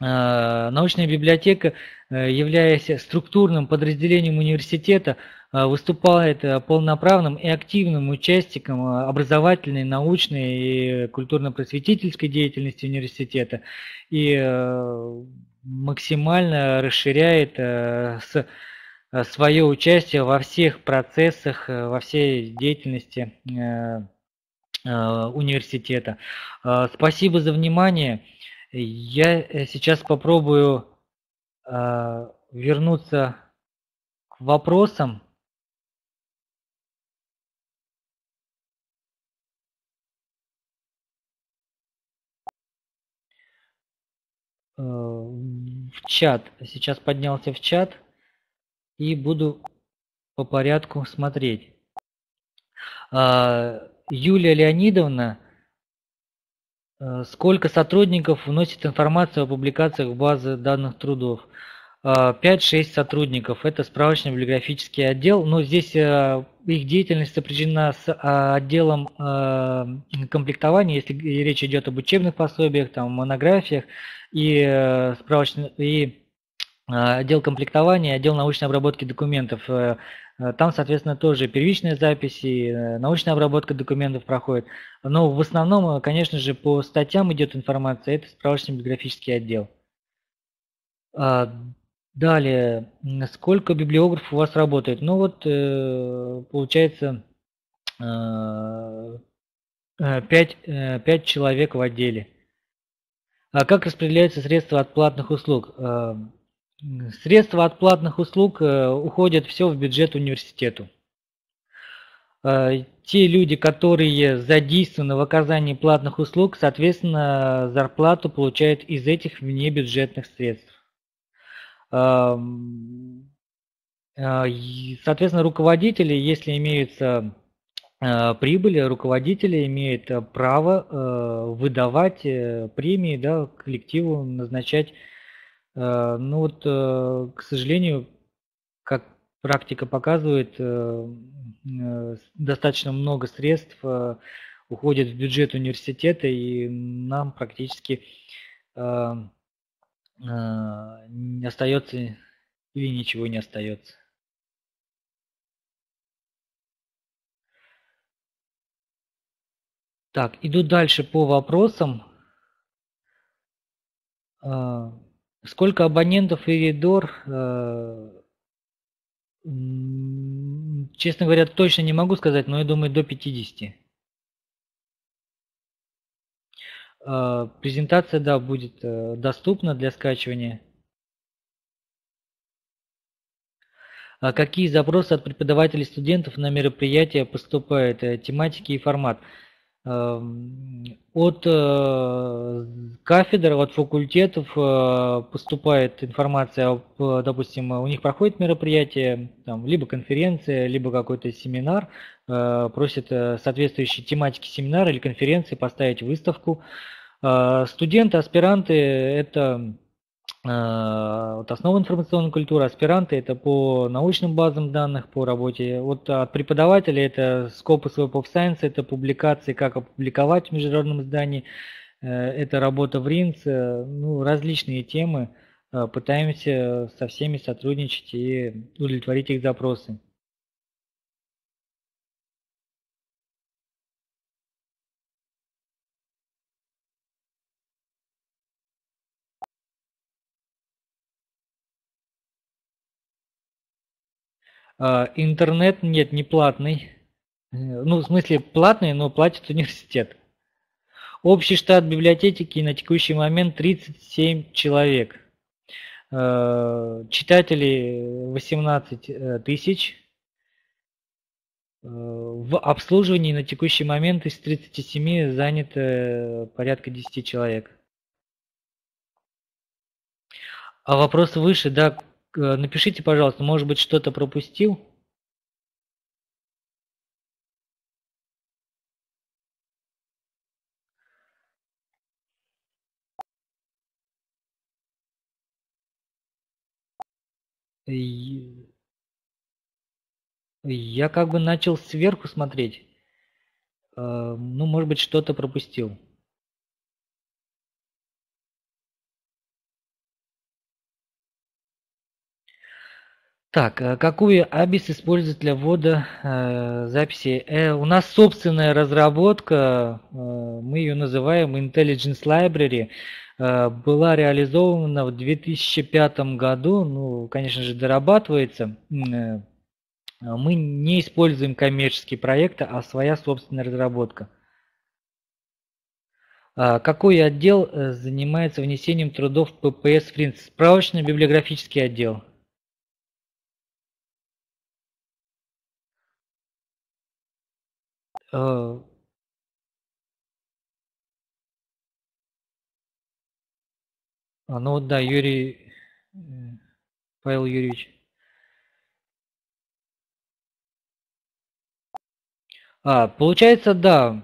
научная библиотека, являясь структурным подразделением университета, выступает полноправным и активным участником образовательной, научной и культурно-просветительской деятельности университета и максимально расширяет с свое участие во всех процессах, во всей деятельности университета. Спасибо за внимание. Я сейчас попробую вернуться к вопросам. В чат. Сейчас поднялся в чат. И буду по порядку смотреть. Юлия Леонидовна, сколько сотрудников вносит информацию о публикациях в базы данных трудов? пять-шесть сотрудников. Это справочно-библиографический отдел. Но здесь их деятельность сопряжена с отделом комплектования, если речь идет об учебных пособиях, там, монографиях и справочных... И отдел комплектования, отдел научной обработки документов. Там, соответственно, тоже первичные записи, научная обработка документов проходит. Но в основном, конечно же, по статьям идет информация. Это справочно-библиографический отдел. Далее, сколько библиографов у вас работает? Ну вот, получается, пять, пять человек в отделе. А как распределяются средства от платных услуг? Средства от платных услуг уходят все в бюджет университету. Те люди, которые задействованы в оказании платных услуг, соответственно, зарплату получают из этих внебюджетных средств. Соответственно, руководители, если имеются прибыли, руководители имеют право выдавать премии, да, коллективу назначать. Ну вот, к сожалению, как практика показывает, достаточно много средств уходит в бюджет университета, и нам практически остается или ничего не остается. Так, иду дальше по вопросам. Сколько абонентов Иридор? Честно говоря, точно не могу сказать, но я думаю, до пятидесяти. Презентация, да, будет доступна для скачивания. Какие запросы от преподавателей и студентов на мероприятия поступают? Тематики и формат. От кафедр, от факультетов поступает информация, допустим, у них проходит мероприятие, там, либо конференция, либо какой-то семинар, просят соответствующие тематики семинара или конференции поставить выставку. Студенты, аспиранты – это вот основа информационной культуры, аспиранты – это по научным базам данных, по работе. Вот от преподавателей – это Scopus Web of Science, это публикации, как опубликовать в международном издании, это работа в РИНЦ, ну, различные темы. Пытаемся со всеми сотрудничать и удовлетворить их запросы. Интернет нет, не платный. Ну, в смысле платный, но платит университет. Общий штат библиотеки на текущий момент тридцать семь человек. читателей восемнадцать тысяч. В обслуживании на текущий момент из тридцати семи занято порядка десяти человек. А вопрос выше, да, напишите, пожалуйста, может быть, что-то пропустил? Я как бы начал сверху смотреть. Ну, может быть, что-то пропустил. Так, какую а би эс использует для ввода э, записи? Э, у нас собственная разработка, э, мы ее называем Intelligence Library, э, была реализована в две тысячи пятом году, ну, конечно же, дорабатывается. Э, мы не используем коммерческие проекты, а своя собственная разработка. Какой отдел занимается внесением трудов пэ пэ эс в РИНЦ? Справочно-библиографический отдел. Ну да, Юрий, Павел Юрьевич. А, получается, да.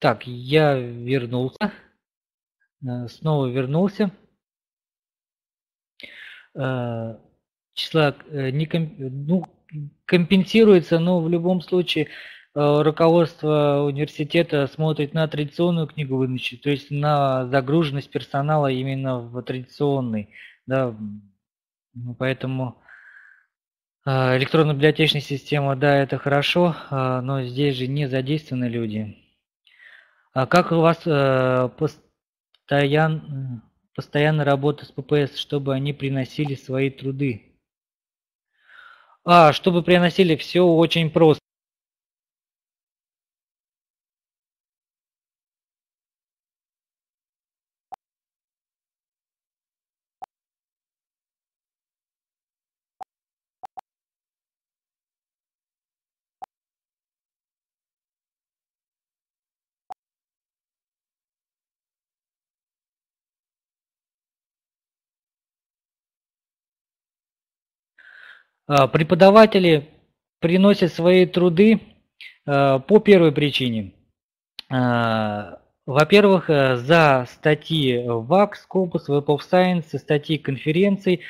Так, я вернулся, снова вернулся. Числа не комп... ну, компенсируется, но в любом случае руководство университета смотрит на традиционную книгу выдачи, то есть на загруженность персонала именно в традиционной. Да? Поэтому электронно-библиотечная система, да, это хорошо, но здесь же не задействованы люди. А как у вас э, постоян, постоянная работа с пэ пэ эс, чтобы они приносили свои труды? А, чтобы приносили, все очень просто. Преподаватели приносят свои труды по первой причине. Во-первых, за статьи вэ а ка, Scopus, Web of Science, статьи конференций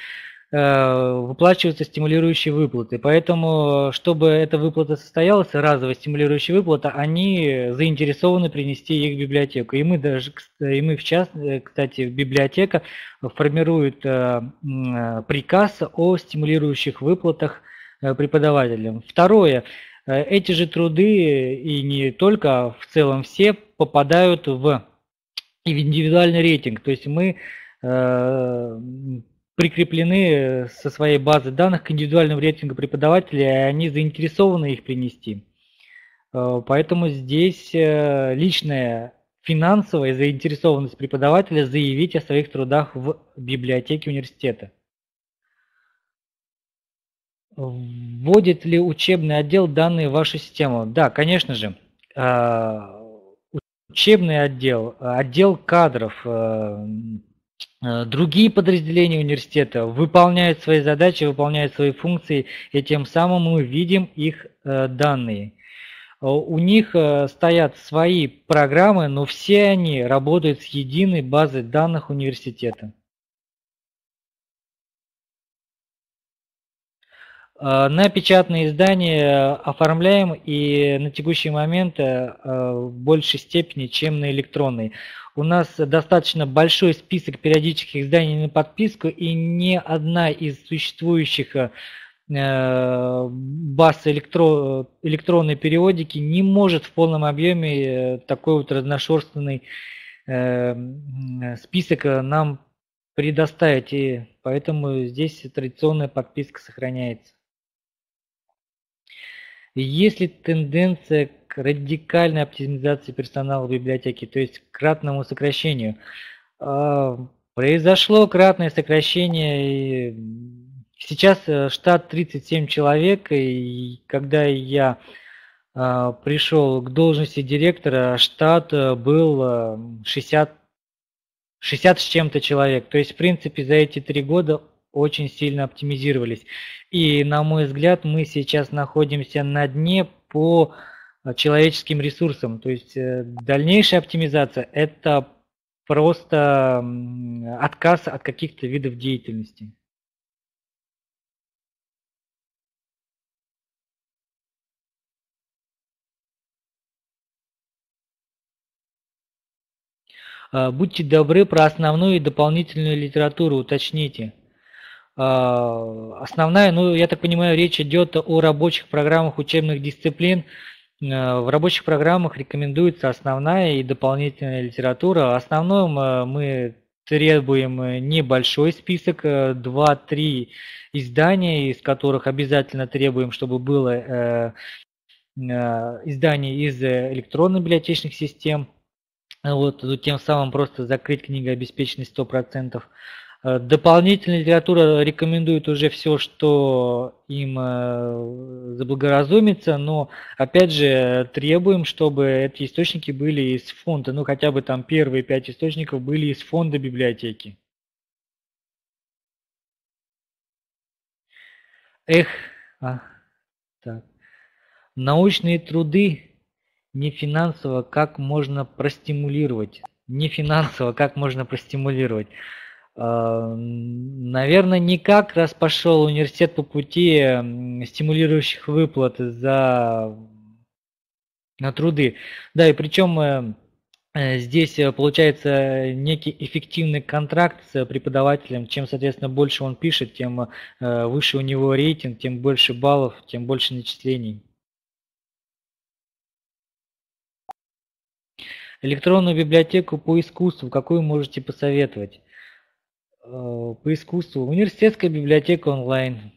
выплачиваются стимулирующие выплаты. Поэтому, чтобы эта выплата состоялась, разовая стимулирующая выплата, они заинтересованы принести их в библиотеку. И мы, даже, и мы в частности, кстати, библиотека формирует приказ о стимулирующих выплатах преподавателям. Второе. Эти же труды, и не только, в целом все, попадают в индивидуальный рейтинг. То есть мы прикреплены со своей базы данных к индивидуальному рейтингу преподавателей, и они заинтересованы их принести. Поэтому здесь личная финансовая заинтересованность преподавателя заявить о своих трудах в библиотеке университета. Вводит ли учебный отдел данные в вашу систему? Да, конечно же. Учебный отдел, отдел кадров, Другие подразделения университета выполняют свои задачи, выполняют свои функции, и тем самым мы видим их данные. У них стоят свои программы, но все они работают с единой базой данных университета. На печатные издания оформляем и на текущий момент в большей степени, чем на электронные. У нас достаточно большой список периодических изданий на подписку, и ни одна из существующих баз электро... электронной периодики не может в полном объеме такой вот разношерстный список нам предоставить, и поэтому здесь традиционная подписка сохраняется. Есть ли тенденция к радикальной оптимизации персонала в библиотеке, то есть к кратному сокращению? Произошло кратное сокращение. Сейчас штат тридцать семь человек, и когда я пришел к должности директора, штат был шестьдесят, шестьдесят с чем-то человек. То есть, в принципе, за эти три года очень сильно оптимизировались. И, на мой взгляд, мы сейчас находимся на дне по человеческим ресурсам. То есть дальнейшая оптимизация – это просто отказ от каких-то видов деятельности. Будьте добры, про основную и дополнительную литературу уточните. Основная, ну, я так понимаю, речь идет о рабочих программах учебных дисциплин. В рабочих программах рекомендуется основная и дополнительная литература. Основную мы требуем небольшой список, два-три издания, из которых обязательно требуем, чтобы было издание из электронно-библиотечных систем. Вот, тем самым просто закрыть книгообеспеченность сто процентов. Дополнительная литература рекомендует уже все, что им заблагоразумится, но опять же требуем, чтобы эти источники были из фонда, ну хотя бы там первые пять источников были из фонда библиотеки. Эх, а, так. Научные труды не финансово как можно простимулировать? Не финансово как можно простимулировать? Наверное, никак, раз пошел университет по пути стимулирующих выплат за на труды. Да, и причем здесь получается некий эффективный контракт с преподавателем. Чем, соответственно, больше он пишет, тем выше у него рейтинг, тем больше баллов, тем больше начислений. Электронную библиотеку по искусству, какую можете посоветовать? По искусству Университетская библиотека онлайн.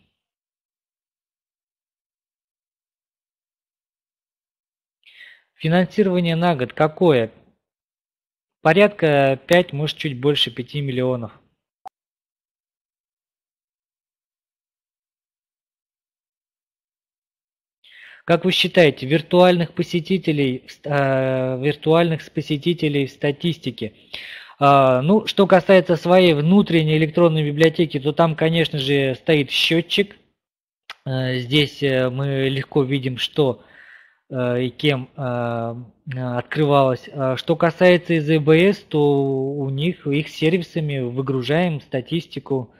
Финансирование на год какое? Порядка пяти, может чуть больше пяти миллионов. Как вы считаете, виртуальных посетителей, э, виртуальных посетителей в статистике? Э, ну, что касается своей внутренней электронной библиотеки, то там, конечно же, стоит счетчик. Э, здесь мы легко видим, что э, и кем э, открывалось. Что касается из ЭБС, то у них, их сервисами выгружаем статистику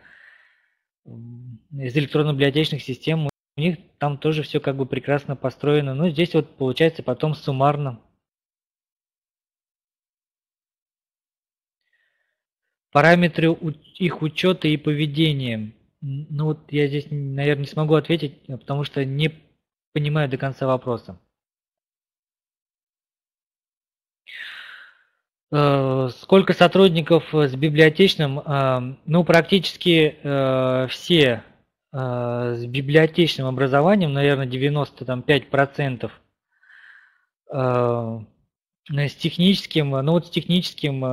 из электронно-библиотечных систем. У них там тоже все как бы прекрасно построено. Но здесь вот получается потом суммарно. Параметры их учета и поведения. Ну вот я здесь, наверное, не смогу ответить, потому что не понимаю до конца вопроса. Сколько сотрудников с библиотечным? Ну, практически все с библиотечным образованием, наверное, девяносто пять процентов, с техническим, ну вот с техническим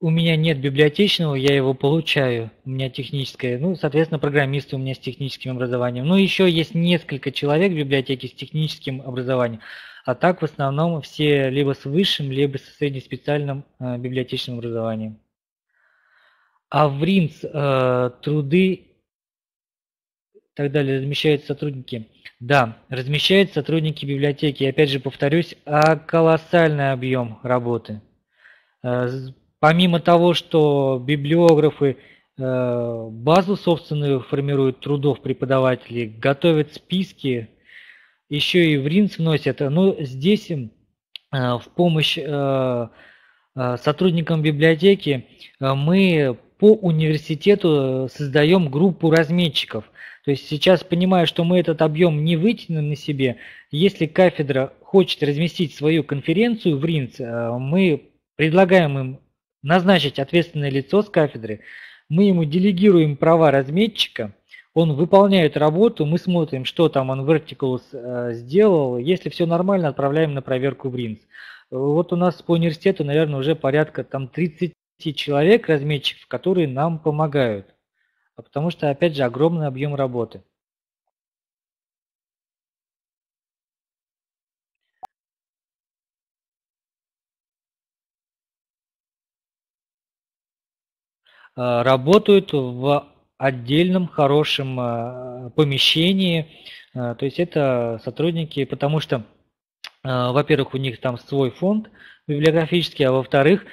у меня нет библиотечного, я его получаю, у меня техническое, ну, соответственно, программисты у меня с техническим образованием. Ну, еще есть несколько человек в библиотеке с техническим образованием, а так в основном все либо с высшим, либо со среднеспециальным библиотечным образованием. А в РИНЦ э, труды и так далее размещают сотрудники. Да, размещают сотрудники библиотеки. И опять же повторюсь, а колоссальный объем работы. Э, помимо того, что библиографы э, базу собственную формируют трудов преподавателей, готовят списки, еще и в РИНЦ вносят. Но здесь э, в помощь э, сотрудникам библиотеки э, мы по университету создаем группу разметчиков. То есть сейчас, понимая, что мы этот объем не вытянем на себе, если кафедра хочет разместить свою конференцию в РИНЦ, мы предлагаем им назначить ответственное лицо с кафедры, мы ему делегируем права разметчика, он выполняет работу, мы смотрим, что там он в Verticals сделал, если все нормально, отправляем на проверку в РИНЦ. Вот у нас по университету, наверное, уже порядка там тридцати человек, разметчиков, которые нам помогают. Потому что, опять же, огромный объем работы. Работают в отдельном хорошем помещении. То есть это сотрудники, потому что, во-первых, у них там свой фонд библиографический, а во-вторых,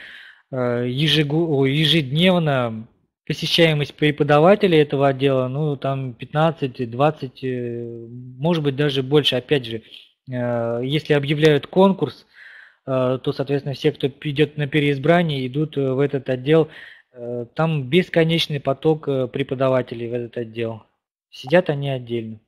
ежедневно посещаемость преподавателей этого отдела, ну там пятнадцать-двадцать, может быть даже больше. Опять же, если объявляют конкурс, то, соответственно, все, кто идет на переизбрание, идут в этот отдел. Там бесконечный поток преподавателей в этот отдел. Сидят они отдельно.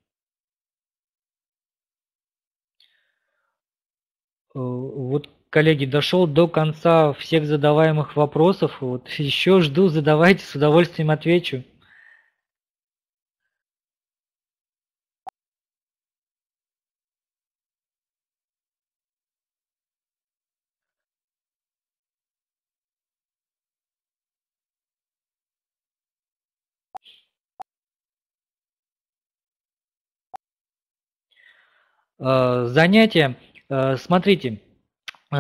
Вот, коллеги, дошел до конца всех задаваемых вопросов. Вот еще жду, задавайте, с удовольствием отвечу. Занятия, смотрите. У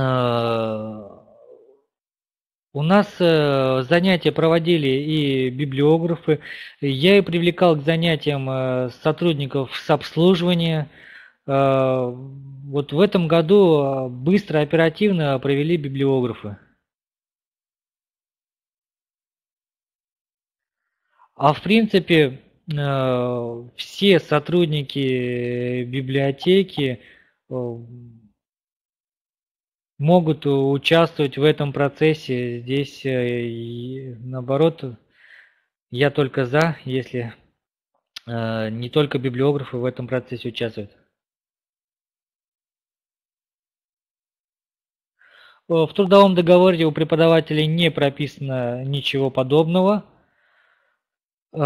нас занятия проводили и библиографы. Я и привлекал к занятиям сотрудников с обслуживания. Вот в этом году быстро, оперативно провели библиографы. А в принципе, все сотрудники библиотеки могут участвовать в этом процессе. Здесь, наоборот, я только за, если не только библиографы в этом процессе участвуют. В трудовом договоре у преподавателей не прописано ничего подобного. У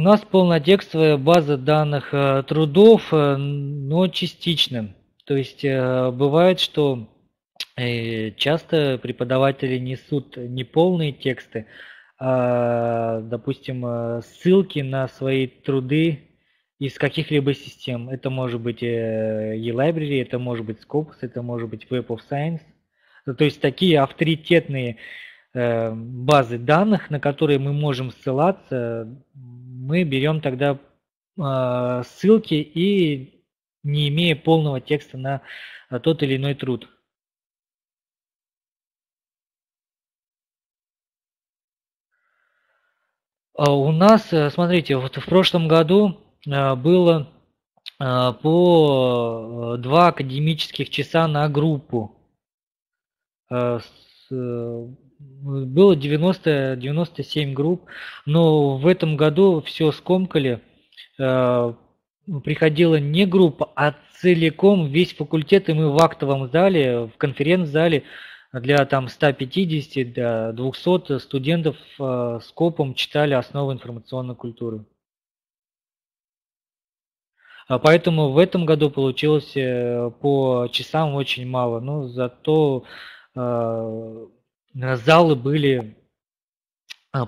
нас полнотекстовая база данных трудов, но частично. То есть бывает, что часто преподаватели несут не полные тексты, а, допустим, ссылки на свои труды из каких-либо систем. Это может быть e-library, это может быть Scopus, это может быть Web of Science. То есть такие авторитетные базы данных, на которые мы можем ссылаться. Мы берем тогда э, ссылки, и не имея полного текста на тот или иной труд. У нас, смотрите, вот в прошлом году э, было э, по два академических часа на группу. Э, с, э, Было девяносто-девяносто семь групп, но в этом году все скомкали. Приходила не группа, а целиком весь факультет, и мы в актовом зале, в конференц-зале для там ста пятидесяти до двухсот студентов с скопом читали основы информационной культуры. Поэтому в этом году получилось по часам очень мало, но зато залы были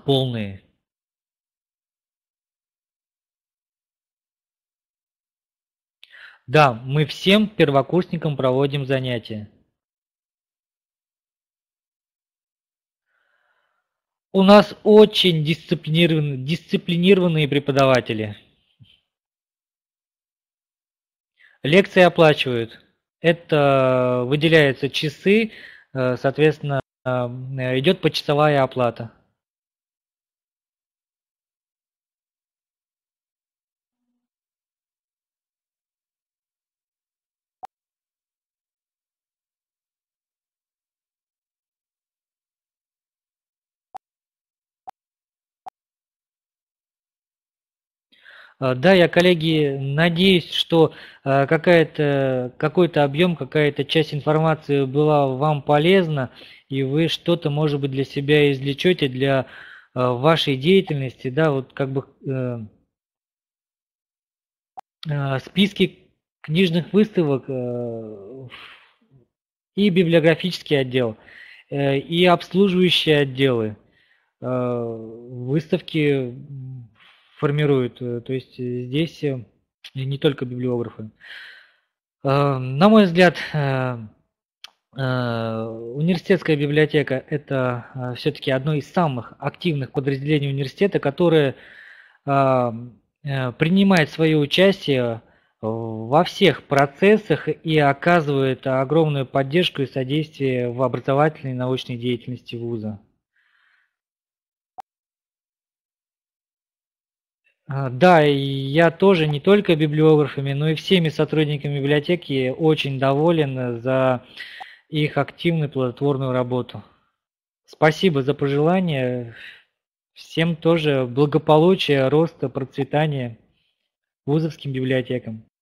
полные. Да, мы всем первокурсникам проводим занятия. У нас очень дисциплинированные, дисциплинированные преподаватели. Лекции оплачивают. Это выделяются часы, соответственно, идет почасовая оплата. Да, я, коллеги, надеюсь, что какая-то, какой-то объем, какая-то часть информации была вам полезна, и вы что-то, может быть, для себя извлечете для вашей деятельности, да, вот как бы э, списки книжных выставок э, и библиографический отдел, э, и обслуживающие отделы, э, выставки формируют, то есть здесь не только библиографы. На мой взгляд, университетская библиотека – это все-таки одно из самых активных подразделений университета, которое принимает свое участие во всех процессах и оказывает огромную поддержку и содействие в образовательной и научной деятельности вуза. Да, и я тоже не только библиографами, но и всеми сотрудниками библиотеки очень доволен за их активную плодотворную работу. Спасибо за пожелания. Всем тоже благополучия, роста, процветания вузовским библиотекам.